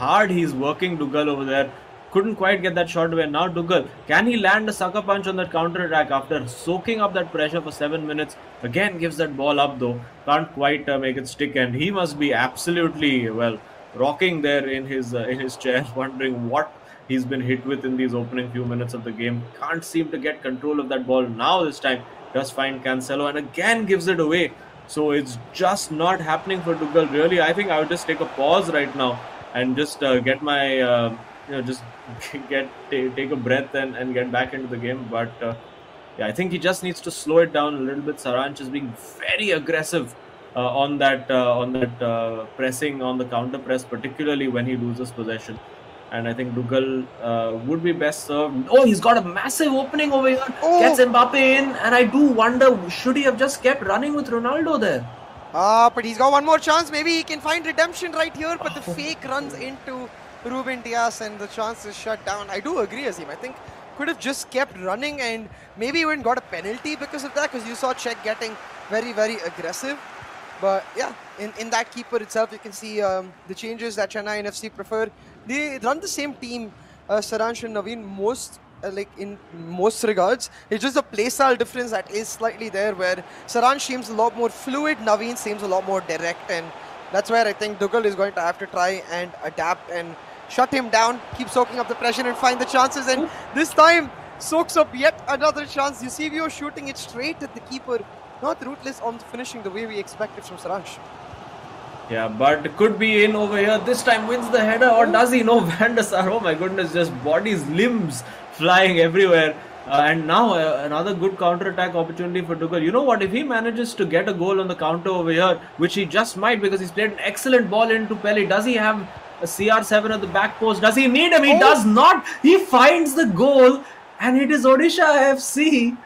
hard he's working Dugal over there. Couldn't quite get that shot away. Now Dugal, can he land a sucker punch on that counter attack after soaking up that pressure for 7 minutes? Again gives that ball up though. Can't quite make it stick, and he must be absolutely, well, rocking there in his chair, wondering what he's been hit with in these opening few minutes of the game. Can't seem to get control of that ball. Now this time does find Cancelo and again gives it away. So it's just not happening for Dugal. Really, I think I would just take a pause right now and just get my take a breath and get back into the game. But yeah, I think he just needs to slow it down a little bit. Saransh is being very aggressive on that pressing, on the counter press, particularly when he loses possession. And I think Dugal would be best served. Oh, he's got a massive opening over here. Oh. Gets Mbappe in, and I do wonder, should he have just kept running with Ronaldo there? But he's got one more chance. Maybe he can find redemption right here, but the fake runs into Ruben Dias and the chance is shut down. I do agree, Azeem. I think could have just kept running and maybe even got a penalty because of that, because you saw Czech getting very, very aggressive. But yeah, in that keeper itself, you can see the changes that Chennai FC prefer. They run the same team, Saransh and Naveen, most in most regards. It's just a playstyle difference that is slightly there, where Saransh seems a lot more fluid, Naveen seems a lot more direct, and that's where I think Dugal is going to have to try and adapt and shut him down, keep soaking up the pressure and find the chances, and this time soaks up yet another chance. Eusebio shooting it straight at the keeper, not ruthless on the finishing the way we expected from Saransh. Yeah, but could be in over here. This time wins the header, or does he? No, Van der Sar, oh my goodness, just bodies, limbs flying everywhere. And now another good counter-attack opportunity for Dugal. You know what, if he manages to get a goal on the counter over here, which he just might because he's played an excellent ball into Pele. Does he have a CR7 at the back post? Does he need him? He does not. He finds the goal, and it is Odisha FC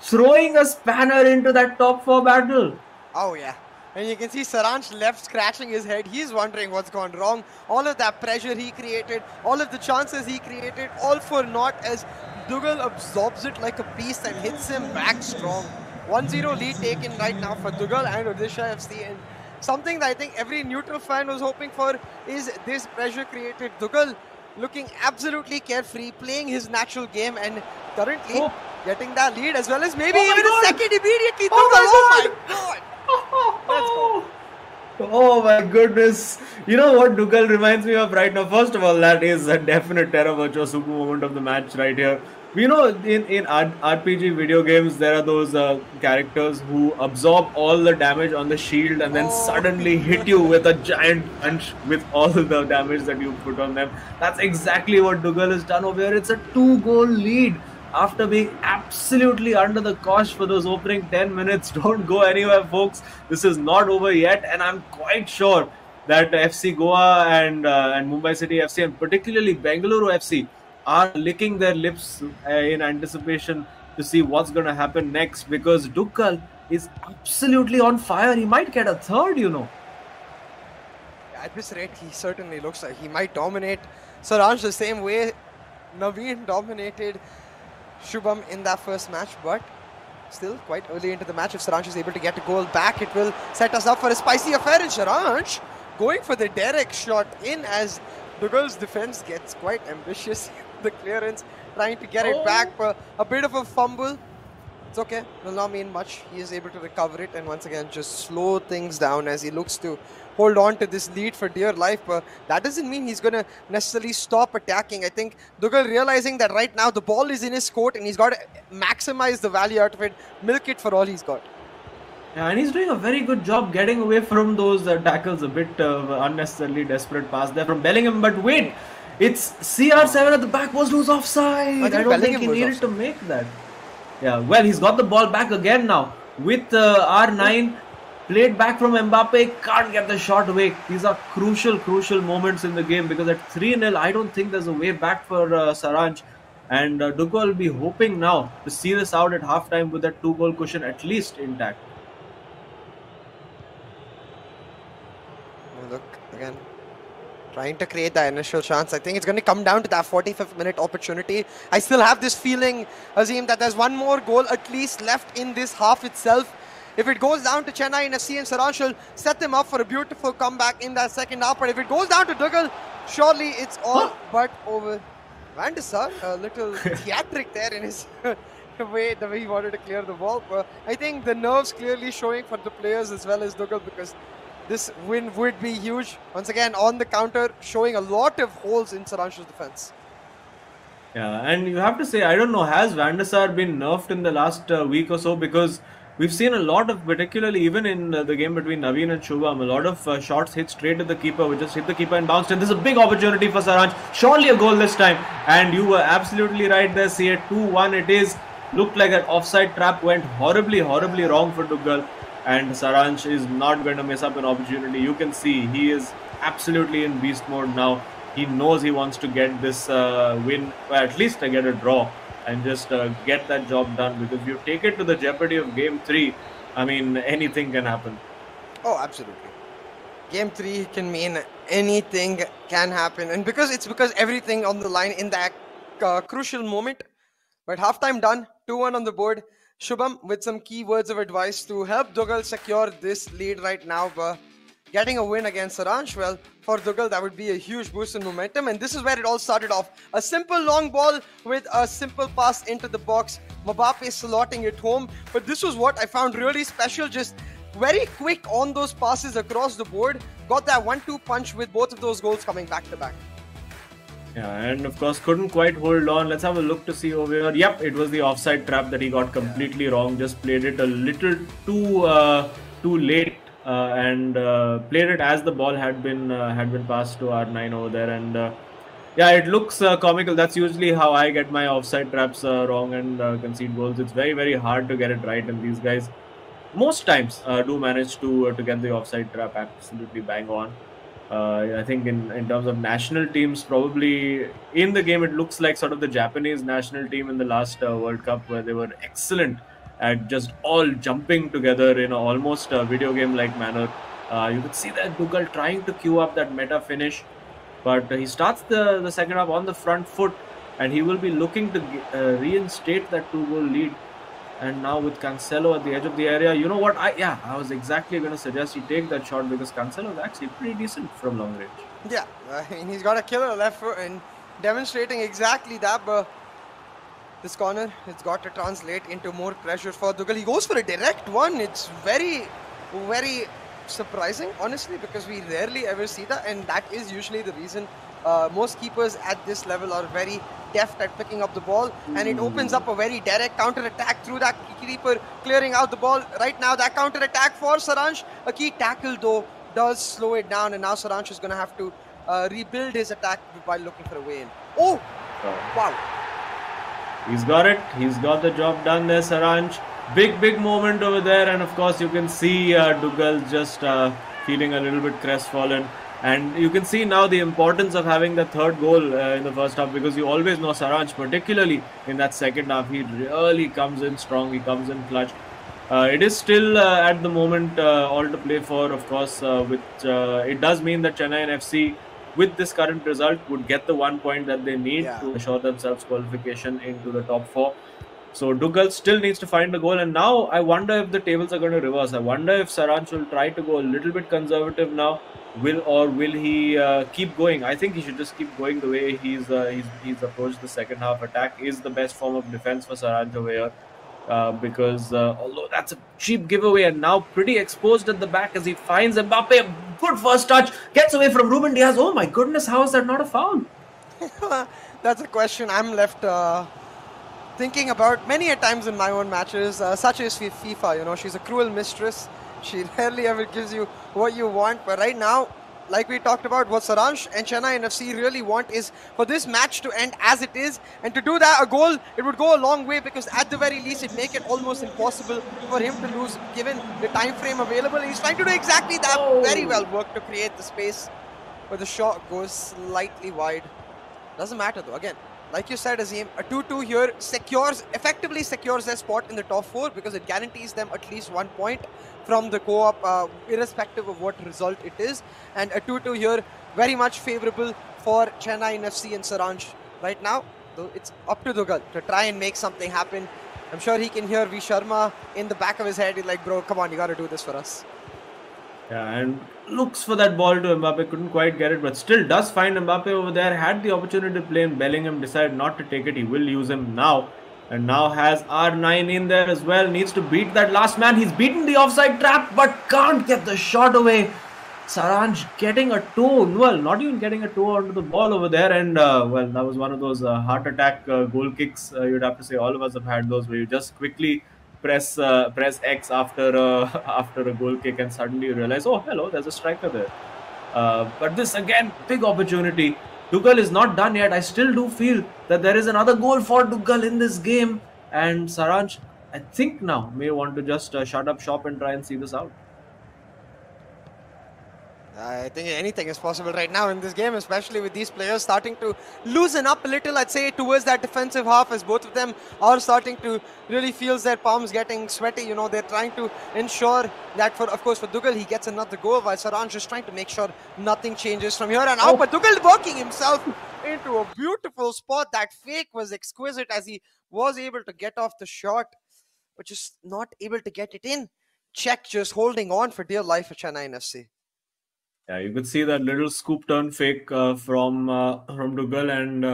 throwing a spanner into that top four battle. Oh yeah. And you can see Saransh left scratching his head. He's wondering what's gone wrong. All of that pressure he created, all of the chances he created, all for naught as Dugal absorbs it like a beast and hits him back strong. 1-0 lead taken right now for Dugal and Odisha FC. And something that I think every neutral fan was hoping for is this pressure created. Dugal looking absolutely carefree, playing his natural game, and currently getting that lead as well as maybe even a second immediately. Oh my God! Oh my goodness. You know what Dugal reminds me of right now? First of all, that is a definite Terra Virtua super moment of the match right here. We know in RPG video games, there are those characters who absorb all the damage on the shield and then suddenly hit you with a giant punch with all the damage that you put on them. That's exactly what Dugal has done over here. It's a 2-goal lead. After being absolutely under the cosh for those opening 10 minutes, don't go anywhere, folks. This is not over yet, and I'm quite sure that FC Goa and Mumbai City FC, and particularly Bengaluru FC, are licking their lips in anticipation to see what's going to happen next, because Dugal is absolutely on fire. He might get a third, you know. At this rate, he certainly looks like he might dominate Saransh the same way Naveen dominated Shubham in that first match, but still quite early into the match. If Saransh is able to get a goal back, it will set us up for a spicy affair. And Saransh going for the direct shot in as Dugal's defense gets quite ambitious. The clearance, trying to get it back, but a bit of a fumble. It's okay, will not mean much. He is able to recover it and once again just slow things down as he looks to hold on to this lead for dear life, but that doesn't mean he's going to necessarily stop attacking. I think Dugal realizing that right now the ball is in his court and he's got to maximize the value out of it, milk it for all he's got. Yeah, and he's doing a very good job getting away from those tackles, a bit unnecessarily desperate pass there from Bellingham, but wait, it's CR7 at the back post who's offside. I don't think he needed to make that. Yeah, well, he's got the ball back again now with R9. Played back from Mbappe, can't get the shot away. These are crucial, crucial moments in the game because at 3-0, I don't think there's a way back for Saransh. And Dugal will be hoping now to see this out at halftime with that 2-goal cushion at least intact. Look, again, trying to create that initial chance. I think it's going to come down to that 45th minute opportunity. I still have this feeling, Azeem, that there's one more goal at least left in this half itself. If it goes down to Chennai FC and Saransh will set them up for a beautiful comeback in that second half. But if it goes down to Dugal, surely it's all but over. Van der Sar, a little theatric there in his way, the way he wanted to clear the ball. But I think the nerves clearly showing for the players as well as Dugal, because this win would be huge. Once again, on the counter, showing a lot of holes in Saransh's defense. Yeah, and you have to say, I don't know, has Van der Sar been nerfed in the last week or so? Because we've seen a lot of, particularly even in the game between Naveen and Shubham, a lot of shots hit straight at the keeper, which just hit the keeper and bounced. And this is a big opportunity for Saransh. Surely a goal this time. And you were absolutely right there, CA 2-1 it is. Looked like an offside trap went horribly, horribly wrong for Dugal. and Saransh is not going to miss up an opportunity. You can see he is absolutely in beast mode now. He knows he wants to get this win, or at least get a draw, and just get that job done, because if you take it to the jeopardy of game 3, I mean, anything can happen. Oh, absolutely. Game 3 can mean anything can happen, and because everything on the line in that crucial moment. But halftime done, 2-1 on the board. Shubham, with some key words of advice to help Dugal secure this lead right now. Getting a win against Saransh, well, for Dugal, that would be a huge boost in momentum. And this is where it all started off. A simple long ball with a simple pass into the box. Mbappe slotting it home. But this was what I found really special. Just very quick on those passes across the board. Got that 1-2 punch with both of those goals coming back to back. Yeah, and of course, couldn't quite hold on. Let's have a look to see over here. Yep, it was the offside trap that he got completely wrong. Just played it a little too late. Played it as the ball had been passed to R9 over there, and yeah, it looks comical. That's usually how I get my offside traps wrong and concede goals. It's very, very hard to get it right, and these guys most times do manage to get the offside trap absolutely bang on. I think in terms of national teams, probably in the game, it looks like sort of the Japanese national team in the last World Cup, where they were excellent at just all jumping together in almost a video game-like manner. You could see that Dugal trying to queue up that meta finish, but he starts the second half on the front foot, and he will be looking to reinstate that 2-goal lead. And now with Cancelo at the edge of the area, you know what? I was exactly going to suggest he take that shot, because Cancelo is actually pretty decent from long range. Yeah, I mean, he's got a killer left foot and demonstrating exactly that, but this corner, it's got to translate into more pressure for Dugal. He goes for a direct one. It's very, very surprising, honestly, because we rarely ever see that. And that is usually the reason most keepers at this level are very deft at picking up the ball. And it opens up a very direct counter-attack through that keeper, clearing out the ball. Right now, that counter-attack for Saransh. A key tackle, though, does slow it down. And now Saransh is going to have to rebuild his attack by looking for a way in. Oh, wow. He's got it. He's got the job done there, Saransh. Big moment over there. And of course, you can see Dugal just feeling a little bit crestfallen. And you can see now the importance of having the third goal in the first half, because you always know Saransh, particularly in that second half, he really comes in strong. He comes in clutch. It is still at the moment all to play for, of course, which it does mean that Chennai FC, with this current result, would get the 1 point that they need to assure themselves qualification into the top 4. So Dugal still needs to find a goal, and now I wonder if the tables are going to reverse. I wonder if Saransh will try to go a little bit conservative now, will he keep going? I think he should just keep going the way he's approached the second half. Attack is the best form of defense for Saransh over here, because although that's a cheap giveaway, and now pretty exposed at the back as he finds Mbappe. Good first touch, gets away from Ruben Diaz. Oh my goodness, how is that not a foul? That's a question I'm left thinking about many a times in my own matches. Such is FIFA, you know, she's a cruel mistress. She rarely ever gives you what you want. But right now, like we talked about, what Saransh and Chennai FC really want is for this match to end as it is. And to do that, a goal, it would go a long way, because at the very least, it make it almost impossible for him to lose, given the time frame available. He's trying to do exactly that. Very well worked to create the space, but the shot goes slightly wide. Doesn't matter though. Again, like you said, Azeem, a 2-2 here effectively secures their spot in the top 4, because it guarantees them at least 1 point from the co-op, irrespective of what result it is. And a 2-2 here, very much favourable for Chennai FC and Saransh. Right now, though, it's up to Dugal to try and make something happen. I'm sure he can hear V. Sharma in the back of his head. He's like, bro, come on, you got to do this for us. Yeah, and looks for that ball to Mbappe, couldn't quite get it, but still does find Mbappe over there. Had the opportunity to play in Bellingham, decided not to take it. He will use him now, and now has R9 in there as well. Needs to beat that last man. He's beaten the offside trap, but can't get the shot away. Saransh getting a toe, well, not even getting a toe onto the ball over there, and well, that was one of those heart attack goal kicks. You'd have to say all of us have had those, where you just quickly press X after a goal kick, and suddenly you realize, oh, hello, there's a striker there. But this, again, big opportunity. Dugal is not done yet. I still do feel that there is another goal for Dugal in this game, and Saransh I think now may want to just shut up shop and try and see this out. I think anything is possible right now in this game, especially with these players starting to loosen up a little, I'd say, towards that defensive half, as both of them are starting to really feel their palms getting sweaty. You know, they're trying to ensure that, of course, for Dugal, he gets another goal, while Saransh is trying to make sure nothing changes from here on out. But Dugal working himself into a beautiful spot. That fake was exquisite as he was able to get off the shot, but just not able to get it in. Check just holding on for dear life for Chennai FC. Yeah, you could see that little scoop turn fake from Dugal, and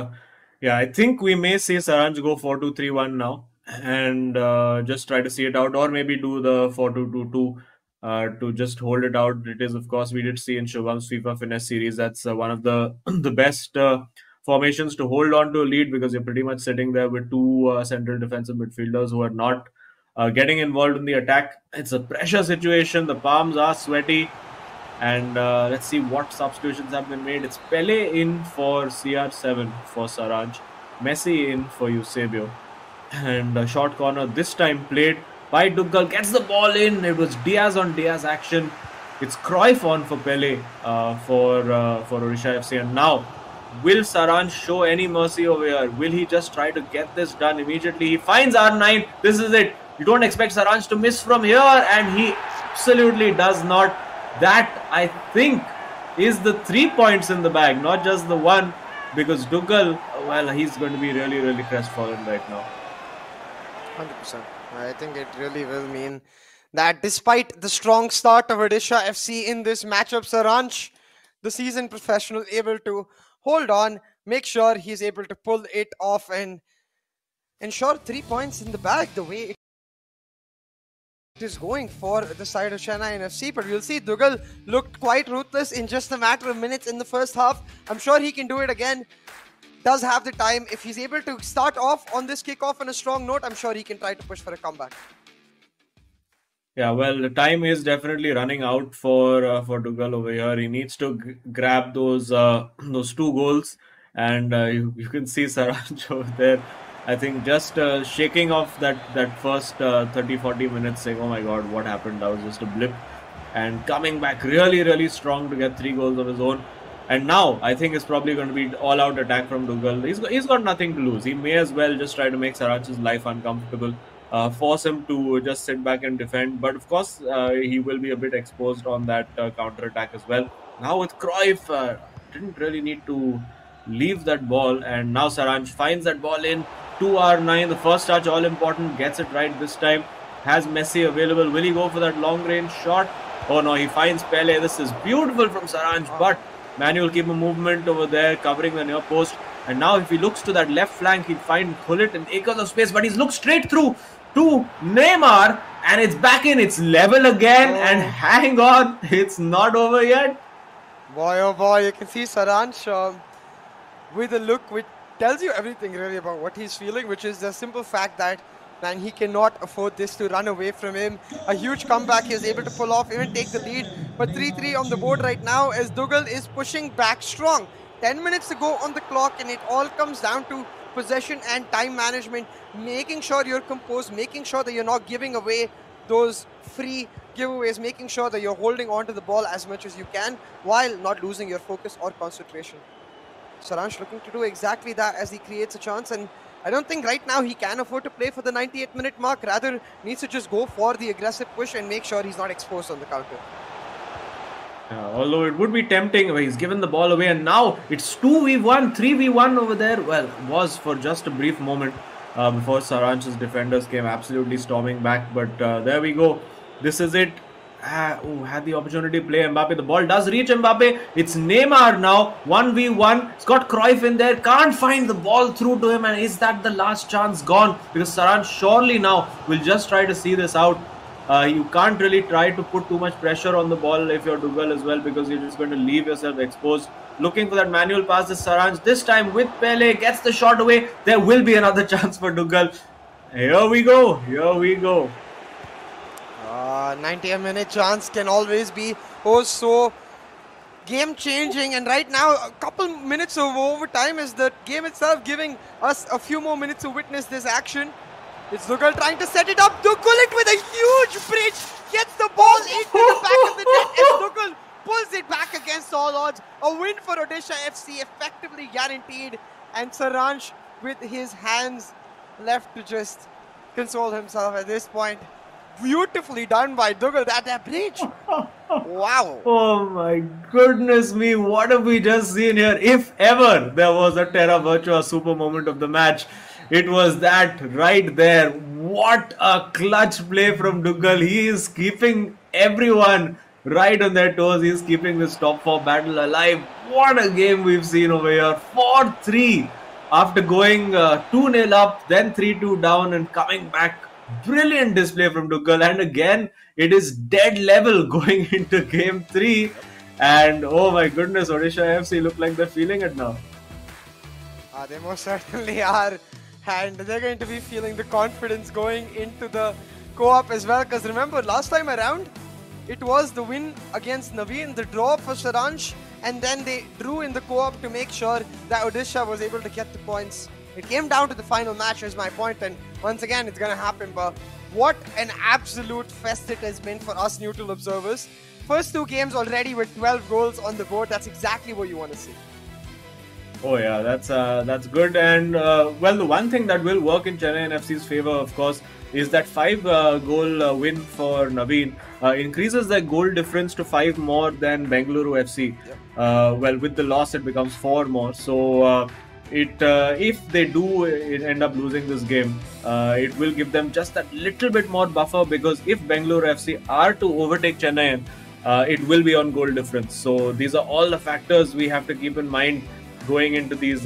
yeah, I think we may see Saransh go 4-2-3-1 now and just try to see it out, or maybe do the 4-2-2-2 to just hold it out. It is, of course, we did see in Shubham's FIFA Finesse series, that's one of the best formations to hold on to a lead, because you're pretty much sitting there with two central defensive midfielders who are not getting involved in the attack. It's a pressure situation. The palms are sweaty. And let's see what substitutions have been made. It's Pele in for CR7 for Saransh. Messi in for Eusebio. And a short corner this time played by Dugal. Gets the ball in. It was Diaz on Diaz action. It's Cruyff on for Pele for Odisha FC. And now, will Saransh show any mercy over here? Will he just try to get this done immediately? He finds R9. This is it. You don't expect Saransh to miss from here. And he absolutely does not. That, I think, is the 3 points in the bag, not just the one, because Dugal, well, he's going to be really, really crestfallen right now. 100%. I think it really will mean that despite the strong start of Odisha FC in this matchup, Saransh, the seasoned professional, able to hold on, make sure he's able to pull it off and ensure 3 points in the bag the way it is going for the side of Chennai FC. But we'll see, Dugal looked quite ruthless in just a matter of minutes in the first half. I'm sure he can do it again. Does have the time. If he's able to start off on this kickoff on a strong note, I'm sure he can try to push for a comeback. Yeah, well, the time is definitely running out for Dugal over here. He needs to grab those two goals, and you can see Saransh over there, I think, just shaking off that first 30-40 minutes, saying, oh my God, what happened? That was just a blip. And coming back really, really strong to get 3 goals of his own. And now, I think it's probably going to be all-out attack from Dugal. He's got nothing to lose. He may as well just try to make Saransh's life uncomfortable, force him to just sit back and defend. But of course, he will be a bit exposed on that counter-attack as well. Now with Cruyff, didn't really need to leave that ball. And now Saransh finds that ball in. 2R9, the first touch, all important, gets it right this time. Has Messi available. Will he go for that long range shot? Oh no, he finds Pele. This is beautiful from Saransh, but Manuel keep a movement over there, covering the near post. And now if he looks to that left flank, he'll find Hullet in acres of space, but he's looked straight through to Neymar, and it's back in. It's level again, and hang on, it's not over yet. Boy, oh boy, you can see Saransh with a look which tells you everything really about what he's feeling, which is the simple fact that, man, he cannot afford this to run away from him. A huge comeback he is able to pull off, even take the lead. But 3-3 on the board right now as Dugal is pushing back strong. 10 minutes to go on the clock, and it all comes down to possession and time management, making sure you're composed, making sure that you're not giving away those free giveaways, making sure that you're holding on to the ball as much as you can while not losing your focus or concentration. Saransh looking to do exactly that as he creates a chance, and I don't think right now he can afford to play for the 98-minute mark. Rather, needs to just go for the aggressive push and make sure he's not exposed on the counter. Although it would be tempting, he's given the ball away, and now it's 2v1, 3v1 over there. Well, it was for just a brief moment before Saransh's defenders came absolutely storming back, but there we go. This is it. Had the opportunity to play Mbappe. The ball does reach Mbappe. It's Neymar now. 1v1. It's got Cruyff in there. Can't find the ball through to him. And is that the last chance gone? Because Saransh surely now will just try to see this out. You can't really try to put too much pressure on the ball if you're Dugal as well, because you're just going to leave yourself exposed. Looking for that manual pass is Saransh. This time with Pele. Gets the shot away. There will be another chance for Dugal. Here we go. Here we go. 90-minute chance can always be so game-changing, and right now a couple minutes of overtime is the game itself giving us a few more minutes to witness this action. It's Dugal trying to set it up. Dugal it with a huge bridge. Gets the ball into the back of the net. And Dugal pulls it back against all odds. A win for Odisha FC, effectively guaranteed. And Saransh with his hands left to just console himself at this point. Beautifully done by Dugal at that bridge. Wow. Oh my goodness me. What have we just seen here? If ever there was a Terra Virtua super moment of the match, it was that right there. What a clutch play from Dugal. He is keeping everyone right on their toes. He is keeping this top four battle alive. What a game we've seen over here. 4-3 after going 2-0 up, then 3-2 down and coming back. Brilliant display from Dugal, and again it is dead level going into game 3, and oh my goodness, Odisha FC look like they're feeling it now. They most certainly are, and they're going to be feeling the confidence going into the co-op as well, because remember last time around it was the win against Naveen, the draw for Saransh, and then they drew in the co-op to make sure that Odisha was able to get the points. It came down to the final match is my point, and once again it's going to happen. But what an absolute fest it has been for us neutral observers. First two games already with 12 goals on the board. That's exactly what you want to see. Oh yeah, that's good. And well, the one thing that will work in Chennai FC's favour, of course, is that 5-goal win for Naveen increases their goal difference to 5 more than Bengaluru FC. Yep. Well, with the loss it becomes 4 more. So if they do end up losing this game, it will give them just that little bit more buffer, because if Bengaluru FC are to overtake Chennai, it will be on goal difference. So these are all the factors we have to keep in mind going into these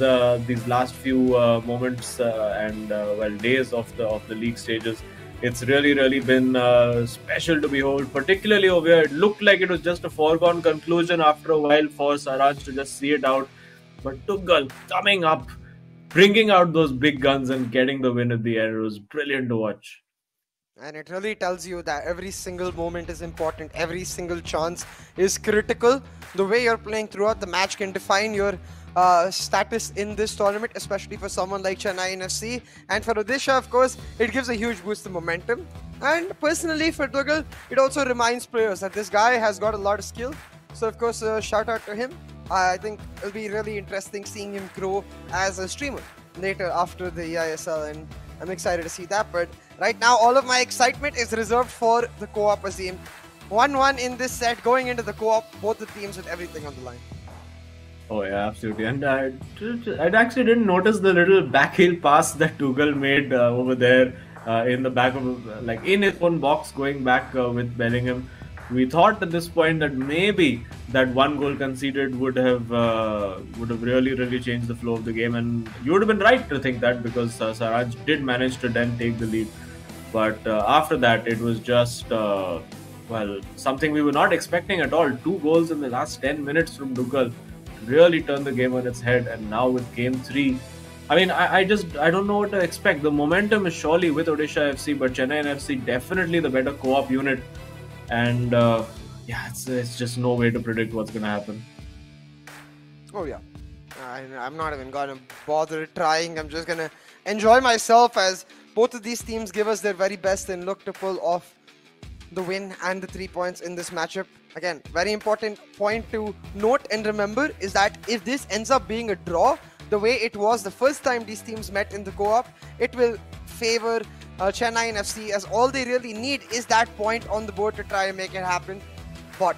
last few moments and well, days of the league stages. It's really been special to behold, particularly over here. It looked like it was just a foregone conclusion after a while for Saransh to just see it out. But Dugal coming up, bringing out those big guns and getting the win at the end. It was brilliant to watch. And it really tells you that every single moment is important. Every single chance is critical. The way you're playing throughout the match can define your status in this tournament, especially for someone like Chennai FC. And for Odisha, of course, it gives a huge boost of momentum. And personally for Dugal, it also reminds players that this guy has got a lot of skill. So of course, shout out to him. I think it'll be really interesting seeing him grow as a streamer later after the EISL, and I'm excited to see that. But right now, all of my excitement is reserved for the co-op, Azeem. 1-1 in this set, going into the co-op, both the teams with everything on the line. Oh yeah, absolutely. And I actually didn't notice the little backheel pass that Dugal made over there in the back of, like, in his own box, going back with Bellingham. We thought at this point that maybe that one goal conceded would have really changed the flow of the game, and you would have been right to think that, because Saransh did manage to then take the lead. But after that, it was just well, something we were not expecting at all. 2 goals in the last 10 minutes from Dugal really turned the game on its head, and now with game 3, I mean, I don't know what to expect. The momentum is surely with Odisha FC, but Chennai FC definitely the better co-op unit. And yeah, it's just no way to predict what's going to happen. Oh yeah, I'm not even going to bother trying. I'm just going to enjoy myself as both of these teams give us their very best and look to pull off the win and the 3 points in this matchup. Again, very important point to note and remember is that if this ends up being a draw, the way it was the first time these teams met in the co-op, it will favor Chennai FC, as all they really need is that point on the board to try and make it happen. But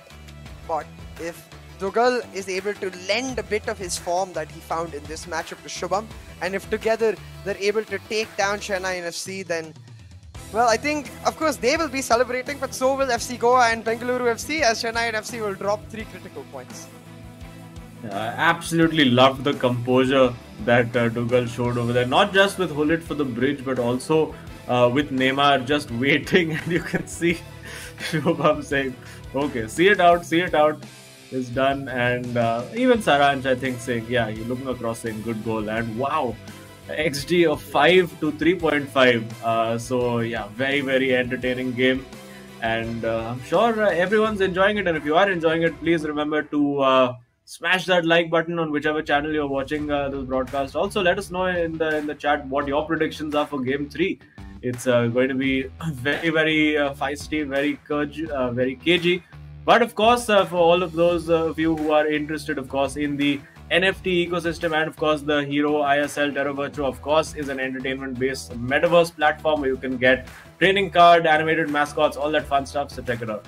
if Dugal is able to lend a bit of his form that he found in this matchup to Shubham, and if together they're able to take down Chennai FC, then, well, I think, of course, they will be celebrating, but so will FC Goa and Bengaluru FC, as Chennai FC will drop 3 critical points. I absolutely loved the composure that Dugal showed over there, not just with Hullet for the bridge, but also with Neymar just waiting, and you can see Shubham saying, okay, see it out, it's done. And even Saransh, I think, saying, yeah, you're looking across saying good goal, and wow, XG of 5 to 3.5. So yeah, very entertaining game, and I'm sure everyone's enjoying it. And if you are enjoying it, please remember to smash that like button on whichever channel you're watching this broadcast. Also, let us know in the chat what your predictions are for game 3. It's going to be very, very feisty, very cagey. But of course, for all of those of you who are interested, of course, in the NFT ecosystem, and of course the Hero EISL Terra Virtua, of course, is an entertainment-based metaverse platform where you can get training card, animated mascots, all that fun stuff. So check it out.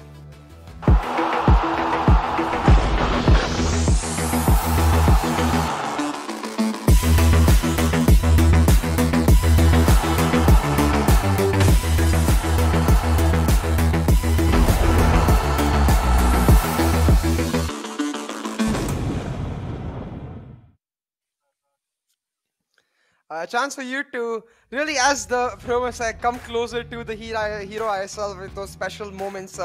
A chance for you to really, as the promo said, come closer to the Hero EISL with those special moments,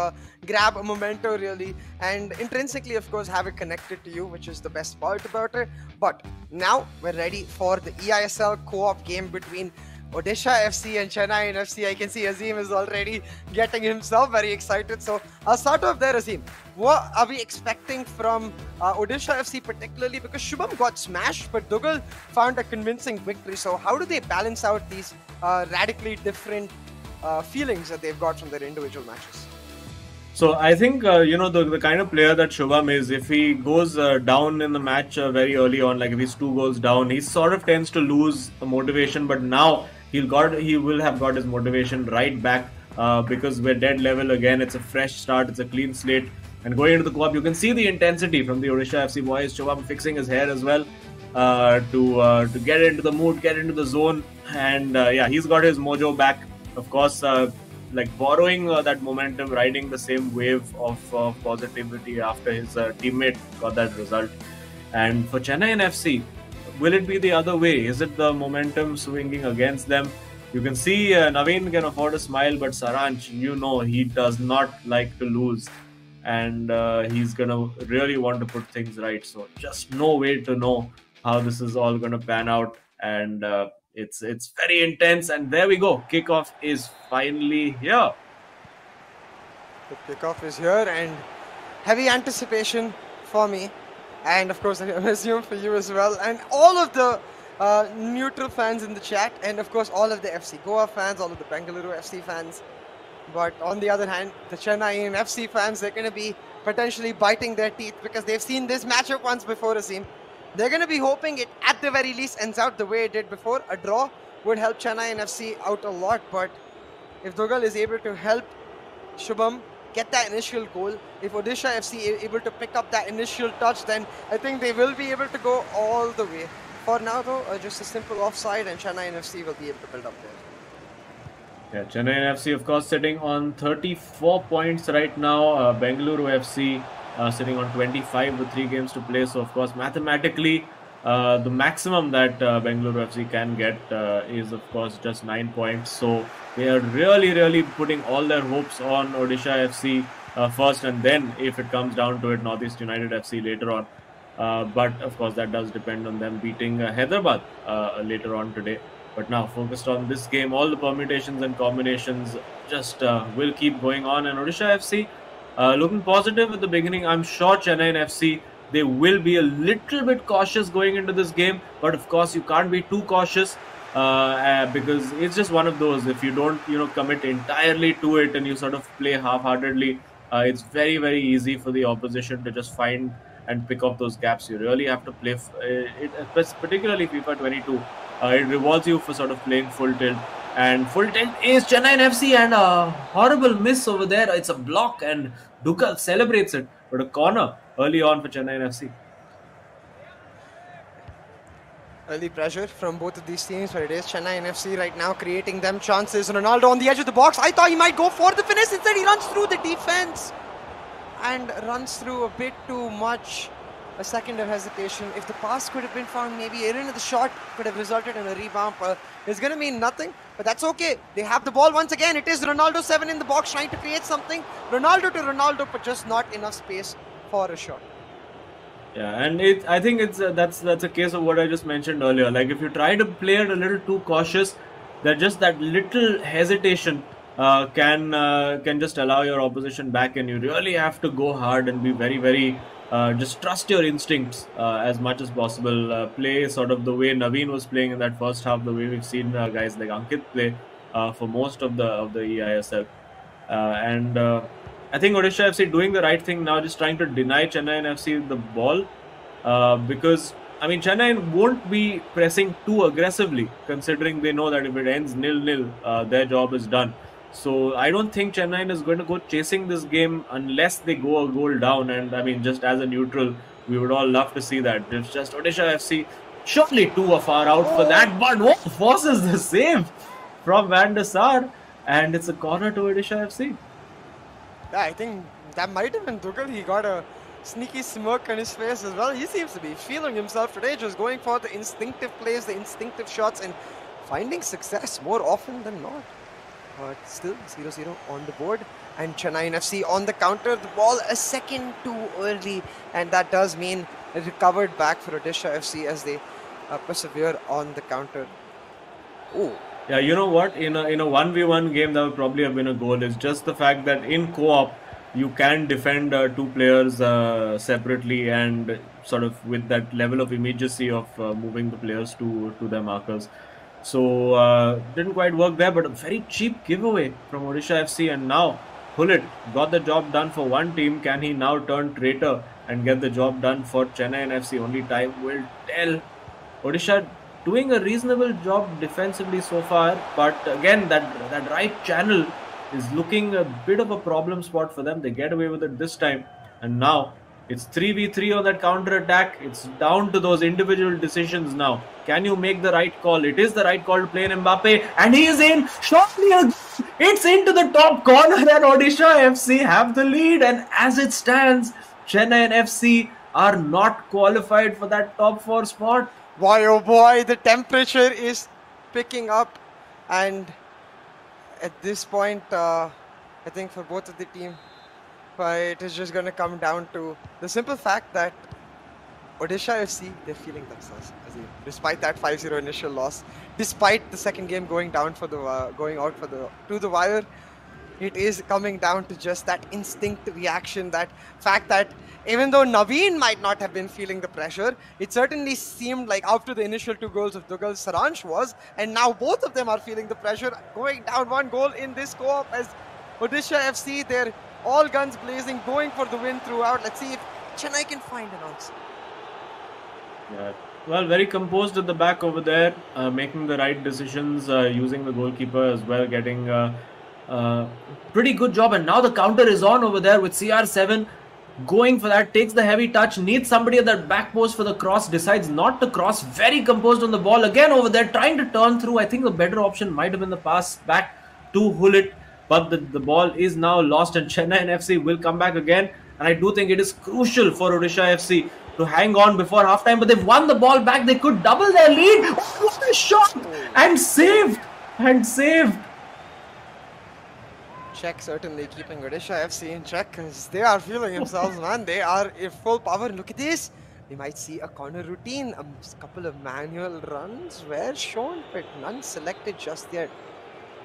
grab a memento really, and intrinsically of course have it connected to you, which is the best part about it. But now we're ready for the EISL co-op game between Odisha FC and Chennai FC. I can see Azeem is already getting himself very excited. So I'll start off there, Azeem. What are we expecting from Odisha FC particularly? Because Shubham got smashed, but Dugal found a convincing victory. So how do they balance out these radically different feelings that they've got from their individual matches? So I think, you know, the kind of player that Shubham is, if he goes down in the match very early on, like if he's 2 goals down, he sort of tends to lose the motivation. But now he will have got his motivation right back because we're dead level again. It's a fresh start. It's a clean slate. And going into the co-op, you can see the intensity from the Odisha FC boys. Shubham fixing his hair as well to get into the mood, get into the zone. And yeah, he's got his mojo back. Of course, like borrowing that momentum, riding the same wave of positivity after his teammate got that result. And for Chennai FC, will it be the other way? Is it the momentum swinging against them? You can see Naveen can afford a smile, but Saransh, you know, he does not like to lose. And he's going to really want to put things right. So just no way to know how this is all going to pan out. And it's very intense. And there we go. Kickoff is finally here. The kickoff is here and heavy anticipation for me. And of course, I assume for you as well. And all of the neutral fans in the chat. And of course, all of the FC Goa fans, all of the Bengaluru FC fans. But on the other hand, the Chennai FC fans, they're going to be potentially biting their teeth because they've seen this matchup once before, Azeem. They're going to be hoping it, at the very least, ends out the way it did before. A draw would help Chennai FC out a lot. But if Dugal is able to help Shubham get that initial goal, if Odisha FC is able to pick up that initial touch, then I think they will be able to go all the way. For now though, just a simple offside and Chennai FC will be able to build up there. Yeah, Chennai FC of course sitting on 34 points right now, Bengaluru FC sitting on 25 with 3 games to play. So of course mathematically the maximum that Bengaluru FC can get is of course just 9 points. So they are really putting all their hopes on Odisha FC first, and then if it comes down to it, Northeast United FC later on. But of course that does depend on them beating Hyderabad later on today. But now focused on this game, all the permutations and combinations just will keep going on. And Odisha FC looking positive at the beginning. I'm sure Chennai FC, they will be a little bit cautious going into this game. But of course you can't be too cautious. Because it's just one of those, if you don't, you know, commit entirely to it and you sort of play half-heartedly, it's very easy for the opposition to just find and pick up those gaps. You really have to play it, particularly FIFA 22. It rewards you for sort of playing full tilt, and full tilt is Chennai FC, and a horrible miss over there. It's a block and Dugal celebrates it, but a corner early on for Chennai FC. Early pressure from both of these teams, but it is Chennai FC right now creating them chances. Ronaldo on the edge of the box. I thought he might go for the finish. Instead, he runs through the defense and runs through a bit too much. A second of hesitation. If the pass could have been found, maybe even the shot could have resulted in a rebound. It's going to mean nothing, but that's okay. They have the ball once again. It is Ronaldo 7 in the box trying to create something. Ronaldo to Ronaldo, but just not enough space for a shot. Yeah, and I think it's that's a case of what I just mentioned earlier. Like if you try to play it a little too cautious, that just that little hesitation can just allow your opposition back, and you really have to go hard and be very just trust your instincts as much as possible. Play sort of the way Naveen was playing in that first half, the way we've seen guys like Ankit play. for most of the EISL. I think Odisha FC doing the right thing now, just trying to deny Chennai FC the ball, because I mean Chennai won't be pressing too aggressively, considering they know that if it ends 0-0, their job is done. So I don't think Chennai is going to go chasing this game unless they go a goal down. And I mean, just as a neutral, we would all love to see that. It's just Odisha FC, surely too far out for that. But what forces the save from Van der Sar, and it's a corner to Odisha FC. Yeah, I think that might have been Dugal. He got a sneaky smirk on his face as well. He seems to be feeling himself today, just going for the instinctive plays, the instinctive shots, and finding success more often than not. But still, 0-0 on the board. And Chennai FC on the counter. The ball a second too early. And that does mean a recovered back for Odisha FC as they persevere on the counter. Ooh. Yeah, you know what? In a 1v1 game, that would probably have been a goal. It's just the fact that in co-op, you can defend two players separately and sort of with that level of immediacy of moving the players to their markers. So didn't quite work there, but a very cheap giveaway from Odisha FC. And now Hullet got the job done for one team. Can he now turn traitor and get the job done for Chennai FC? Only time will tell. Odisha doing a reasonable job defensively so far, but again that right channel is looking a bit of a problem spot for them. They get away with it this time, and now it's 3v3 on that counter attack. It's down to those individual decisions now. Can you make the right call? It is the right call to play in Mbappe, and he is in. Shortly, it's into the top corner, and Odisha FC have the lead. And as it stands, Chennai FC are not qualified for that top four spot. Boy, oh boy, the temperature is picking up, and at this point, I think for both of the team, it is just going to come down to the simple fact that Odisha FC, they're feeling themselves, despite that 5-0 initial loss, despite the second game going down for the going out for the to the wire. It is coming down to just that instinct reaction, that fact that even though Naveen might not have been feeling the pressure, it certainly seemed like after the initial two goals of Dugal, Saransh was, and now both of them are feeling the pressure, going down one goal in this co-op as Odisha FC, they're all guns blazing, going for the win throughout. Let's see if Chennai can find an answer. Yeah. Well, very composed at the back over there, making the right decisions, using the goalkeeper as well, getting... pretty good job. And now the counter is on over there with CR7 going for that, takes the heavy touch, needs somebody at that back post for the cross, decides not to cross, very composed on the ball again over there, trying to turn through. I think the better option might have been the pass back to Hullet, but the ball is now lost, and Chennai FC will come back again. And I do think it is crucial for Odisha FC to hang on before halftime, but they've won the ball back. They could double their lead. Oh, what a shot! And saved! And saved! Check certainly keeping Odisha FC in check, because they are feeling themselves, man. They are in full power. Look at this. We might see a corner routine, a couple of manual runs were shown, but none selected just yet.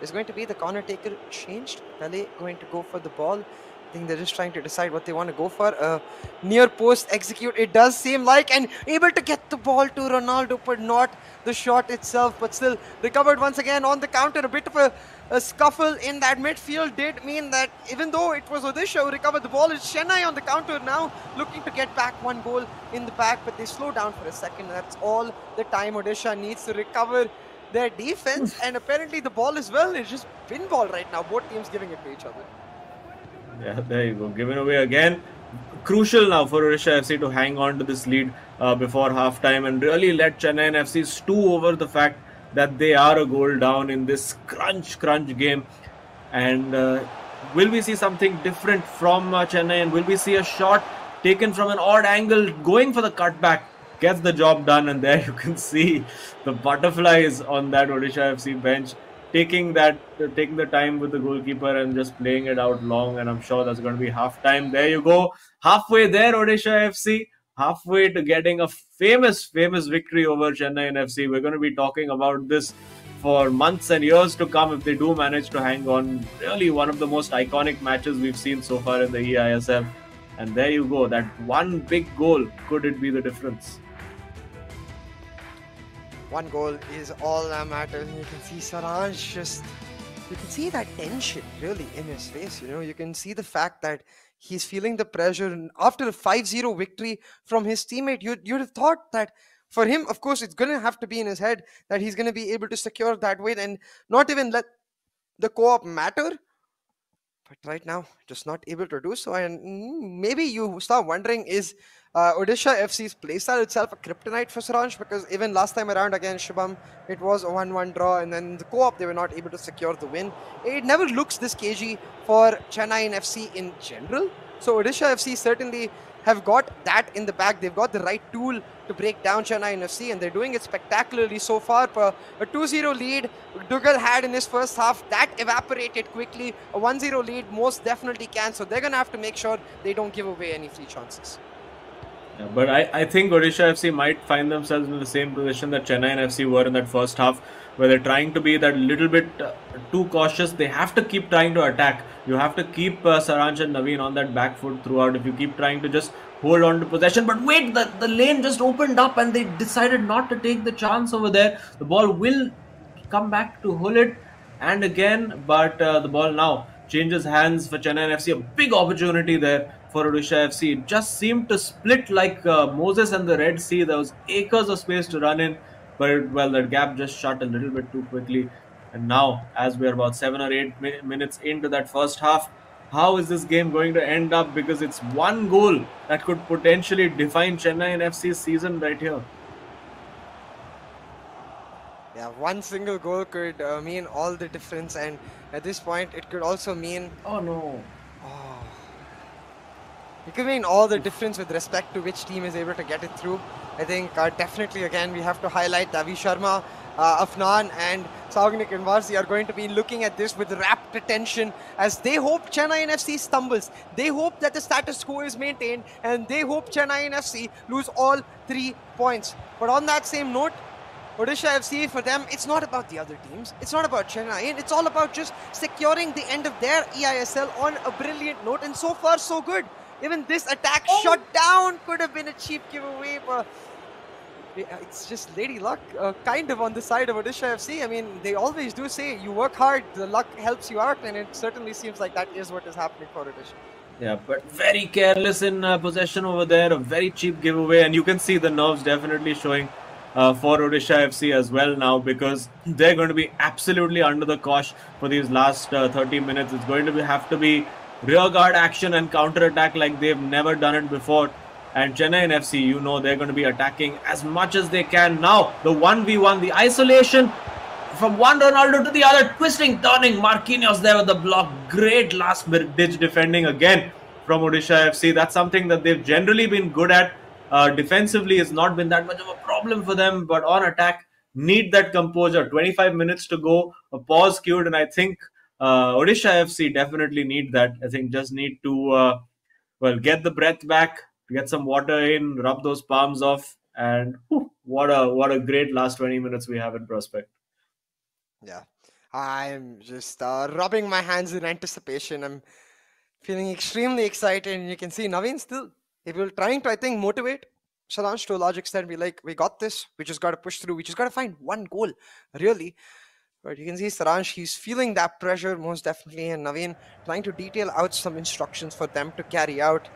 There's going to be the corner taker changed. Pele going to go for the ball. I think they're just trying to decide what they want to go for. Near post execute, it does seem like, and able to get the ball to Ronaldo, but not the shot itself, but still recovered once again on the counter. A bit of a scuffle in that midfield did mean that even though it was Odisha who recovered the ball, it's Chennai on the counter now looking to get back one goal in the back, but they slow down for a second. That's all the time Odisha needs to recover their defense, and apparently the ball as well is just pinball right now. Both teams giving it to each other. Yeah, there you go. Given away again. Crucial now for Odisha FC to hang on to this lead before halftime and really let Chennai FC stew over the fact that they are a goal down in this crunch game. And will we see something different from Chennai? And will we see a shot taken from an odd angle, going for the cutback, gets the job done? And there you can see the butterflies on that Odisha FC bench, taking the time with the goalkeeper and just playing it out long. And I'm sure that's going to be halftime. There you go. Halfway there, Odisha FC. Halfway to getting a famous victory over Chennai FC. We're going to be talking about this for months and years to come if they do manage to hang on. Really one of the most iconic matches we've seen so far in the EISL. And there you go. That one big goal. Could it be the difference? One goal is all that matters. You can see Saransh just you can see that tension really in his face. You know, you can see the fact that he's feeling the pressure after a 5-0 victory from his teammate. You'd have thought that for him, of course, it's going to have to be in his head that he's going to be able to secure that win and not even let the co-op matter. But right now, just not able to do so. And maybe you start wondering, is Odisha FC's playstyle itself a kryptonite for Saransh? Because even last time around against Shubham, it was a 1-1 draw. And then the co-op, they were not able to secure the win. It never looks this cagey for Chennai and FC in general. So Odisha FC certainly have got that in the bag. They've got the right tool to break down Chennai FC, and they're doing it spectacularly so far. A 2-0 lead Dugal had in his first half, that evaporated quickly. A 1-0 lead most definitely can. So they're going to have to make sure they don't give away any free chances. Yeah, but I think Odisha FC might find themselves in the same position that Chennai FC were in that first half, where they're trying to be that little bit too cautious. They have to keep trying to attack. You have to keep Saransh and Naveen on that back foot throughout. If you keep trying to just hold on to possession, but wait, the lane just opened up and they decided not to take the chance over there. The ball will come back to Hullet and again, but the ball now changes hands for Chennai FC. A big opportunity there for Odisha FC. It just seemed to split like Moses and the Red Sea. There was acres of space to run in, but well, that gap just shut a little bit too quickly. And now, as we're about 7 or 8 minutes into that first half, how is this game going to end up? Because it's one goal that could potentially define Chennai FC's season right here. Yeah, one single goal could mean all the difference, and at this point, it could also mean... Oh no! Oh. It could mean all the difference with respect to which team is able to get it through. I think definitely again we have to highlight that V. Sharma, Afnan and Sagnik and Varsi are going to be looking at this with rapt attention as they hope Chennai FC stumbles. They hope that the status quo is maintained and they hope Chennai FC lose all 3 points. But on that same note, Odisha FC, for them, it's not about the other teams. It's not about Chennai. It's all about just securing the end of their EISL on a brilliant note, and so far so good. Even this attack shot down could have been a cheap giveaway, but it's just lady luck kind of on the side of Odisha FC. I mean, they always do say you work hard, the luck helps you out, and it certainly seems like that is what is happening for Odisha. Yeah, but very careless in possession over there, a very cheap giveaway, and you can see the nerves definitely showing for Odisha FC as well now, because they're going to be absolutely under the cosh for these last 30 minutes. It's going to have to be rear guard action and counter attack like they've never done it before. And Chennai FC, you know, they're going to be attacking as much as they can now. The 1v1, the isolation from one Ronaldo to the other, twisting, turning. Marquinhos there with the block. Great last ditch defending again from Odisha FC. That's something that they've generally been good at. Defensively, it's not been that much of a problem for them, but on attack, need that composure. 25 minutes to go, a pause cued, and I think Odisha FC definitely need that. I think just need to, well, get the breath back, get some water in, rub those palms off, and whew, what a great last 20 minutes we have in prospect. Yeah, I'm just rubbing my hands in anticipation. I'm feeling extremely excited, and you can see Naveen still trying to, I think, motivate Saransh to a large extent. Be like, we got this. We just got to push through. We just got to find one goal, really. But you can see Saransh, he's feeling that pressure most definitely, and Naveen trying to detail out some instructions for them to carry out.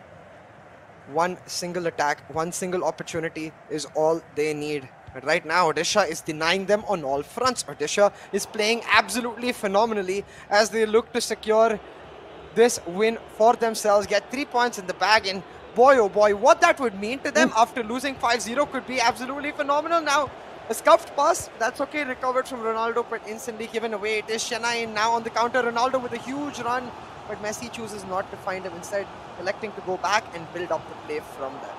One single attack, one single opportunity is all they need. But right now, Odisha is denying them on all fronts. Odisha is playing absolutely phenomenally as they look to secure this win for themselves, get 3 points in the bag, and boy, oh boy, what that would mean to them after losing 5-0 could be absolutely phenomenal now. A scuffed pass, that's okay, recovered from Ronaldo, but instantly given away. It is Chennai now on the counter. Ronaldo with a huge run, but Messi chooses not to find him, instead electing to go back and build up the play from there.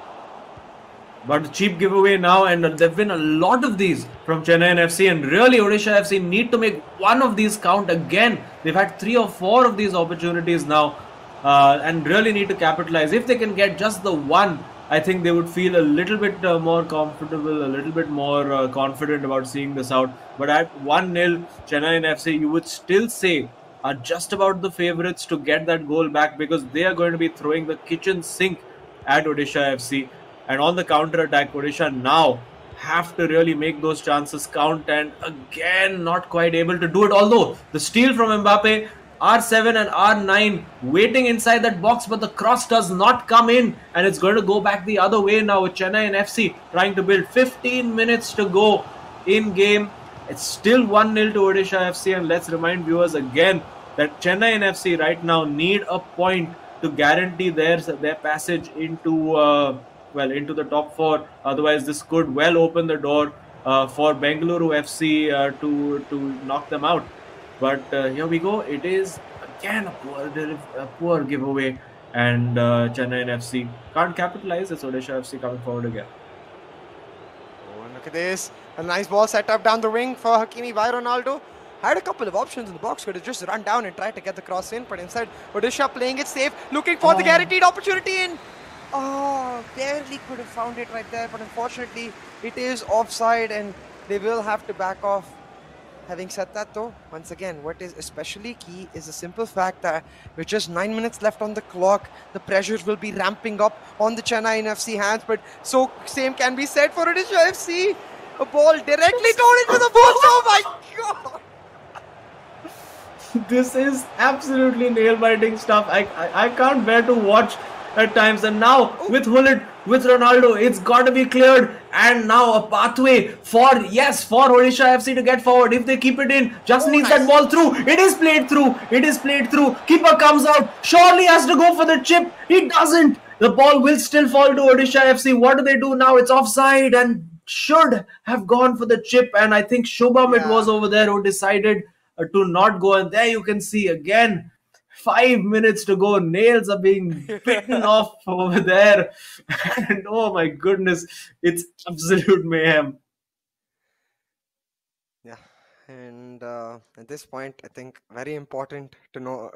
But a cheap giveaway now, and there have been a lot of these from Chennai FC, and really Odisha FC need to make one of these count again. They've had 3 or 4 of these opportunities now, and really need to capitalize. If they can get just the one, I think they would feel a little bit more comfortable, a little bit more confident about seeing this out. But at 1-0, Chennai FC, you would still say, are just about the favourites to get that goal back, because they are going to be throwing the kitchen sink at Odisha FC. And on the counter-attack, Odisha now have to really make those chances count, and again not quite able to do it. Although the steal from Mbappe, R7 and R9 waiting inside that box, but the cross does not come in, and it's going to go back the other way now with Chennai and FC trying to build. 15 minutes to go in game. It's still 1-0 to Odisha FC, and let's remind viewers again that Chennai and FC right now need a point to guarantee their passage into into the top four. Otherwise, this could well open the door for Bengaluru FC to knock them out. But here we go. It is again a poor giveaway, and Chennai FC can't capitalize. It's Odisha FC coming forward again. Oh, and look at this! A nice ball set up down the wing for Hakimi by Ronaldo. Had a couple of options in the box. Could have just run down and tried to get the cross in, but instead Odisha playing it safe, looking for the guaranteed opportunity in. Oh, barely could have found it right there, but unfortunately it is offside and they will have to back off. Having said that though, once again, what is especially key is the simple fact that with just 9 minutes left on the clock, the pressure will be ramping up on the Chennai FC hands, but so same can be said for Odisha FC. A ball directly thrown into the post. Oh my god! This is absolutely nail-biting stuff. I can't bear to watch at times. And now with Hullet, with Ronaldo, it's got to be cleared. And now a pathway for Odisha FC to get forward. If they keep it in, just needs that ball through. It is played through. It is played through. Keeper comes out. Surely has to go for the chip. He doesn't. The ball will still fall to Odisha FC. What do they do now? It's offside and should have gone for the chip. And I think Shubham it was over there who decided to not go, and there you can see again, 5 minutes to go, nails are being bitten off over there, and oh my goodness, it's absolute mayhem. Yeah, and at this point, I think very important to know,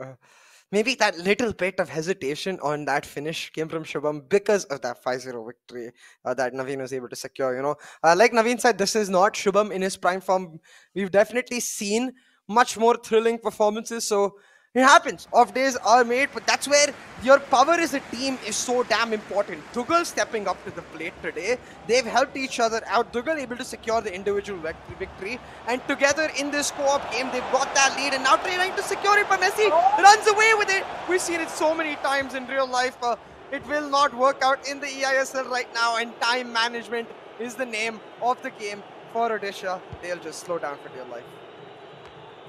maybe that little bit of hesitation on that finish came from Shubham because of that 5-0 victory that Naveen was able to secure, you know. Like Naveen said, this is not Shubham in his prime form. We've definitely seen much more thrilling performances, so it happens. Off days are made, but that's where your power as a team is so damn important. Dugal stepping up to the plate today. They've helped each other out. Dugal able to secure the individual victory, and together in this co-op game, they've got that lead, and now trying to secure it, but Messi runs away with it. We've seen it so many times in real life. It will not work out in the EISL right now, and time management is the name of the game for Odisha. They'll just slow down for dear life.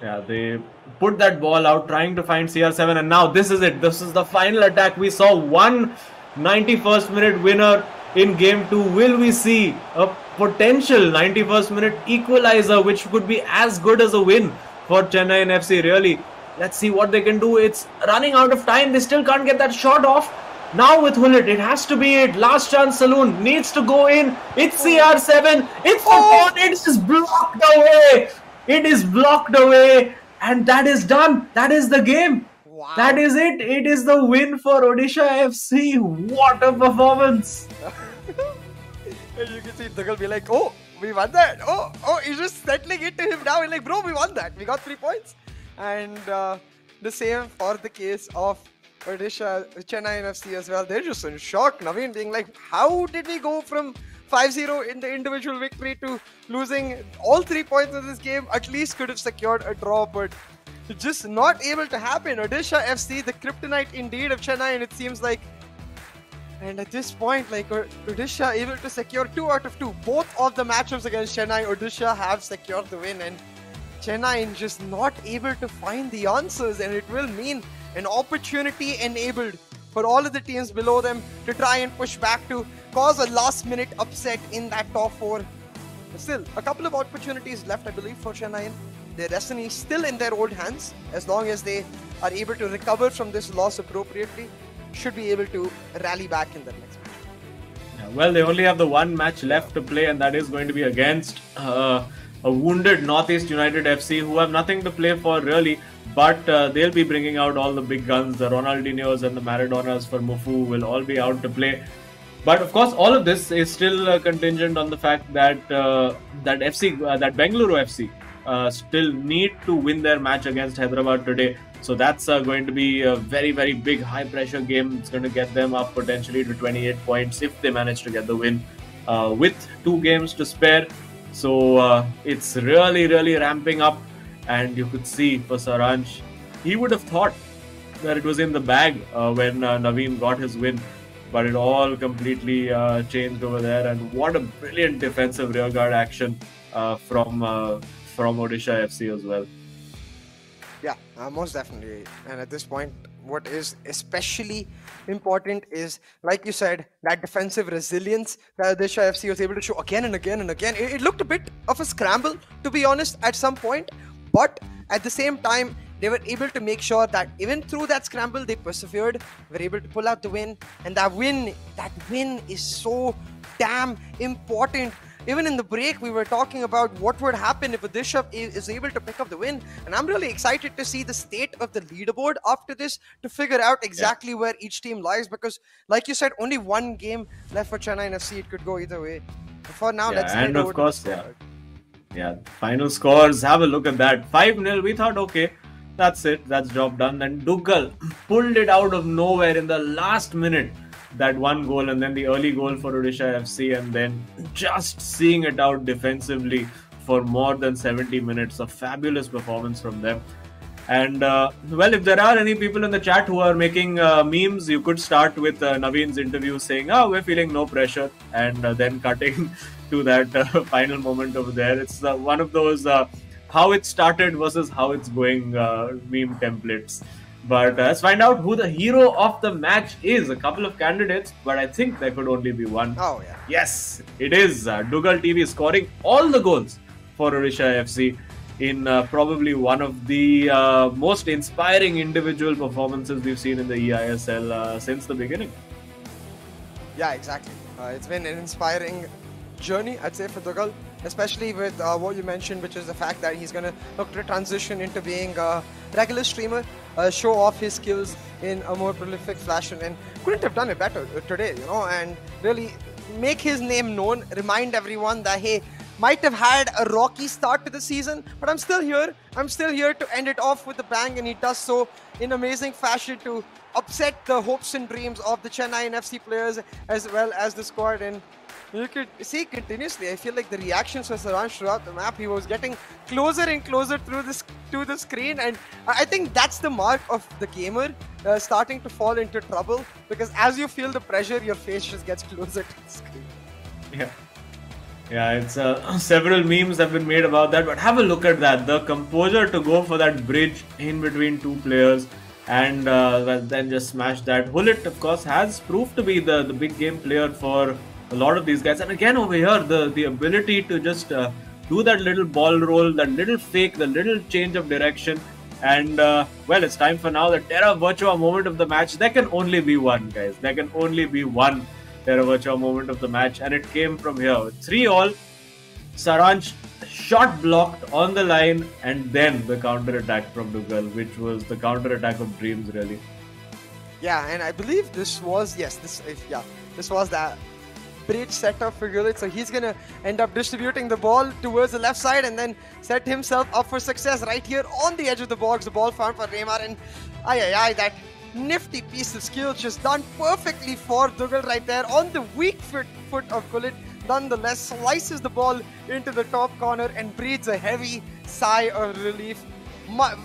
Yeah, they put that ball out trying to find CR7, and now this is it. This is the final attack. We saw one 91st minute winner in game 2. Will we see a potential 91st minute equalizer which could be as good as a win for Chennai and FC? Really, let's see what they can do. It's running out of time. They still can't get that shot off. Now with Hullet, it has to be it. Last chance saloon needs to go in. It's CR7. It's it's just blocked away. It is blocked away, and that is done. That is the game. Wow. That is it. It is the win for Odisha FC. What a performance. You can see Dugal be like, oh, we won that. Oh, he's just settling it to him now. He's like, bro, we won that. We got 3 points. And the same for the case of Odisha, Chennai FC as well. They're just in shock. Naveen being like, how did we go from 5-0 in the individual victory to losing all 3 points in this game? At least could have secured a draw, but just not able to happen. Odisha FC, the kryptonite indeed of Chennai, and it seems like, and at this point, like, Odisha able to secure 2 out of 2. Both of the matchups against Chennai, Odisha have secured the win, and Chennai just not able to find the answers, and it will mean an opportunity enabled for all of the teams below them to try and push back to cause a last-minute upset in that top four. Still, a couple of opportunities left, I believe, for Chennai. Their destiny is still in their old hands. As long as they are able to recover from this loss appropriately, should be able to rally back in their next match. Yeah, well, they only have the one match left to play, and that is going to be against a wounded Northeast United FC, who have nothing to play for, really. But they'll be bringing out all the big guns. The Ronaldinhos and the Maradonas for Mufu will all be out to play. But of course, all of this is still contingent on the fact that Bengaluru FC still need to win their match against Hyderabad today. So that's going to be a very, very big high pressure game. It's going to get them up potentially to 28 points if they manage to get the win. with 2 games to spare. So it's really ramping up, and you could see for Saransh, he would have thought that it was in the bag when Naveen got his win, but it all completely changed over there. And what a brilliant defensive rearguard action from Odisha FC as well. Yeah, most definitely. And at this point, what is especially important is, like you said, that defensive resilience that Odisha FC was able to show again and again and again. It looked a bit of a scramble, to be honest, at some point, but at the same time, they were able to make sure that even through that scramble, they persevered, were able to pull out the win. And that win is so damn important. Even in the break, we were talking about what would happen if Odisha is able to pick up the win. And I'm really excited to see the state of the leaderboard after this to figure out exactly where each team lies. Because like you said, only 1 game left for Chennai FC. It could go either way. For now, let's see. And of course, final scores. Have a look at that. 5-0. We thought, okay, that's it. That's job done. And Dugal pulled it out of nowhere in the last minute. That 1 goal, and then the early goal for Odisha FC, and then just seeing it out defensively for more than 70 minutes. A fabulous performance from them. And well, if there are any people in the chat who are making memes, you could start with Naveen's interview saying, oh, we're feeling no pressure, and then cutting to that final moment over there. It's one of those how it started versus how it's going meme templates. But let's find out who the hero of the match is. A couple of candidates, but I think there could only be one. Oh, yeah. Yes, it is Dugal TV scoring all the goals for Odisha FC in probably one of the most inspiring individual performances we've seen in the EISL since the beginning. Yeah, exactly. It's been an inspiring journey, I'd say, for Dugal, especially with what you mentioned, which is the fact that he's going to look to transition into being a regular streamer, show off his skills in a more prolific fashion, and couldn't have done it better today, you know, and really make his name known, remind everyone that, hey, might have had a rocky start to the season, but I'm still here. I'm still here to end it off with a bang, and he does so in amazing fashion to upset the hopes and dreams of the Chennai FC players as well as the squad. And you could see continuously, I feel like the reactions for Saransh throughout the map, he was getting closer and closer to the screen, and I think that's the mark of the gamer starting to fall into trouble, because as you feel the pressure, your face just gets closer to the screen. Yeah, it's several memes have been made about that, but have a look at that. The composure to go for that bridge in between 2 players and then just smash that. Hullet, of course, has proved to be the big game player for a lot of these guys. And again, over here, the ability to just do that little ball roll, that little fake, the little change of direction. And well, it's time for now the Terra Virtua moment of the match. There can only be one, guys. There can only be one Terra Virtua moment of the match. And it came from here. 3-all. Saransh shot blocked on the line, and then the counter-attack from Dugal, which was the counter-attack of dreams, really. Yeah, and I believe this was, this was that bridge setup for Hullet, so he's gonna end up distributing the ball towards the left side and then set himself up for success right here on the edge of the box. The ball found for Neymar, and that nifty piece of skill just done perfectly for Dugal right there on the weak foot of Hullet. Nonetheless, slices the ball into the top corner and breathes a heavy sigh of relief.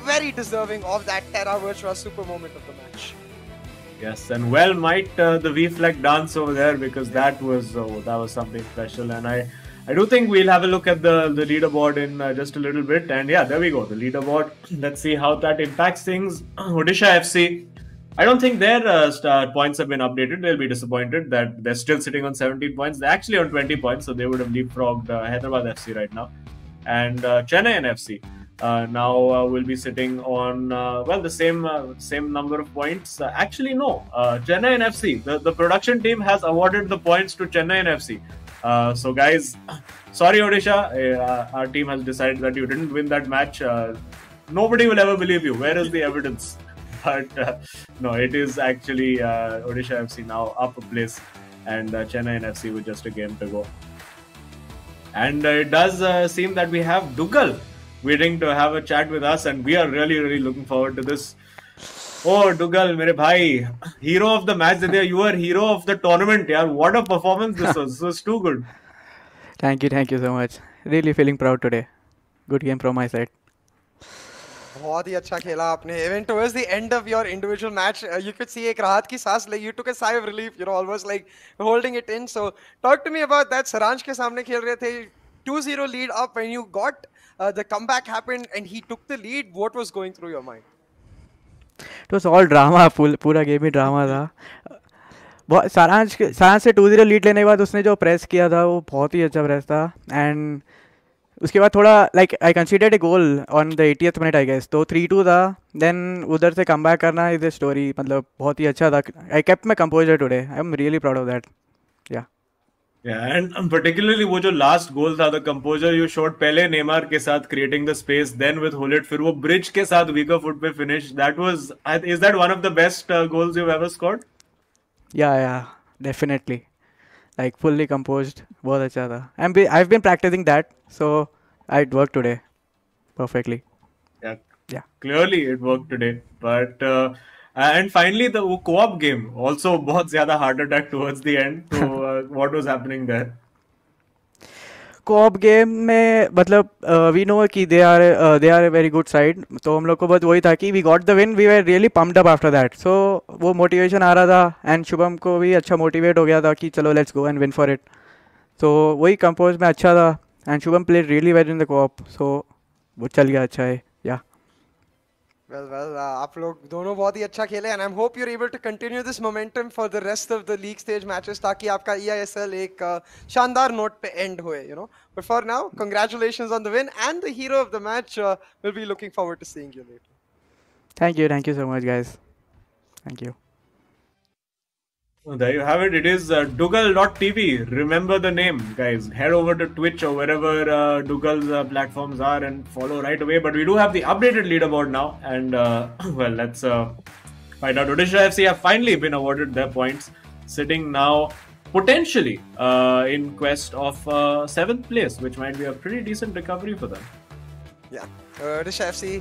Very deserving of that Terra Virtua super moment of the match. Yes, and well might the V-Fleck dance over there, because that was something special. And I do think we'll have a look at the leaderboard in just a little bit. And yeah, there we go, the leaderboard. Let's see how that impacts things. Odisha FC, I don't think their points have been updated. They'll be disappointed that they're still sitting on 17 points. They're actually on 20 points, so they would have leapfrogged Hyderabad FC right now. And Chennai FC. Now we'll be sitting on well, the same number of points. Actually, no. Chennai FC, the production team has awarded the points to Chennai FC. So guys, sorry Odisha, our team has decided that you didn't win that match. Nobody will ever believe you. Where is the evidence? But no, it is actually Odisha FC now up a place, and Chennai FC with just a game to go. And it does seem that we have Dugal waiting to have a chat with us, and we are really looking forward to this. Oh, Dugal, mere bhai, hero of the match. You were hero of the tournament, yaar. What a performance this was. This was too good. Thank you so much. Really feeling proud today. Good game from my side. बहुत ही अच्छा खेला आपने. Even towards the end of your individual match, you could see एक राहत की सांस. Like you took a sigh of relief, you know, almost like holding it in. So talk to me about that. Saransh के सामने खेल रहे थे. 2-0 lead up when you got the comeback happened and he took the lead. What was going through your mind? It was all drama. Full पूरा game ही drama था. बहुत सारांश से 2-0 लीड लेने के बाद उसने जो प्रेस किया था वो बहुत ही अच्छा प्रेस था. एंड उसके बाद थोड़ा like I considered a goal on the 80th minute I guess. तो 3-2 था. देन उधर से कम बैक करना इज ए स्टोरी. मतलब बहुत ही अच्छा था. I kept my composure today. I am really proud of that. या Yeah, and particularly वो जो last goal था, the composure you showed पहले नेमार के साथ creating the space, then with Hullet, फिर वो bridge के साथ weaker foot पे finish. That was, is that one of the best goals you've ever scored? Yeah, definitely. Like fully composed, बहुत अच्छा था. And I've been practicing that, so it worked today perfectly. Yeah. Clearly it worked today, but. And finally, the co-op game also बहुत ज़्यादा heart attack towards the end. So what was happening there? Co-op game में मतलब we know कि they are a very good side. तो हम लोग को बस वही था कि we got the win. We were really pumped up after that. So वो motivation आ रहा था and शुभम को भी अच्छा motivate हो गया था कि चलो let's go and win for it. So वही compose में अच्छा था and Shubham played really well in the co-op. So वो चल गया अच्छा है. Well, आप लोग दोनों बहुत ही अच्छा खेले and I hope you're able to continue this momentum for the rest of the league stage matches ताकि आपका EISL एक शानदार नोट पे end होए, you know. But for now, congratulations on the win and the hero of the match. We'll be looking forward to seeing you later. Thank you so much, guys. Thank you. Well, there you have it. It is Dugal.tv. Remember the name, guys. Head over to Twitch or wherever Dugal's platforms are and follow right away. But we do have the updated leaderboard now. And, well, let's find out. Odisha FC have finally been awarded their points, sitting now potentially in quest of 7th place, which might be a pretty decent recovery for them. Yeah. Odisha FC,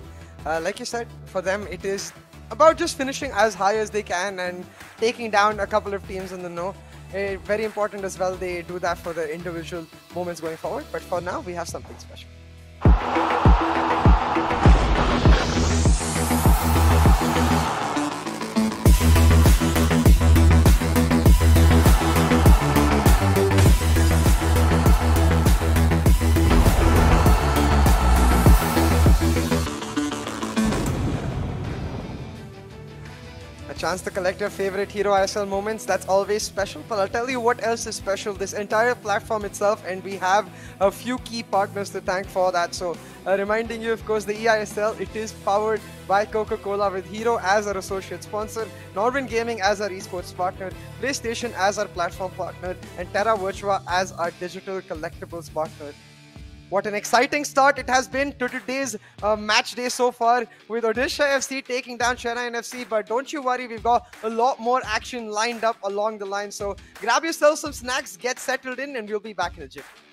like you said, for them it is about just finishing as high as they can and taking down a couple of teams in the know. Very important as well, they do that for the individual moments going forward. But for now, we have something special. Chance to collect your favorite Hero ISL moments. That's always special, but I'll tell you what else is special. This entire platform itself, and we have a few key partners to thank for that. So reminding you, of course, the EISL, it is powered by Coca-Cola with Hero as our associate sponsor, Norman Gaming as our esports partner, PlayStation as our platform partner, and Terra Virtua as our digital collectibles partner. What an exciting start it has been to today's match day so far, with Odisha FC taking down Chennai FC. But don't you worry, we've got a lot more action lined up along the line. So grab yourself some snacks, get settled in, and we'll be back in the gym.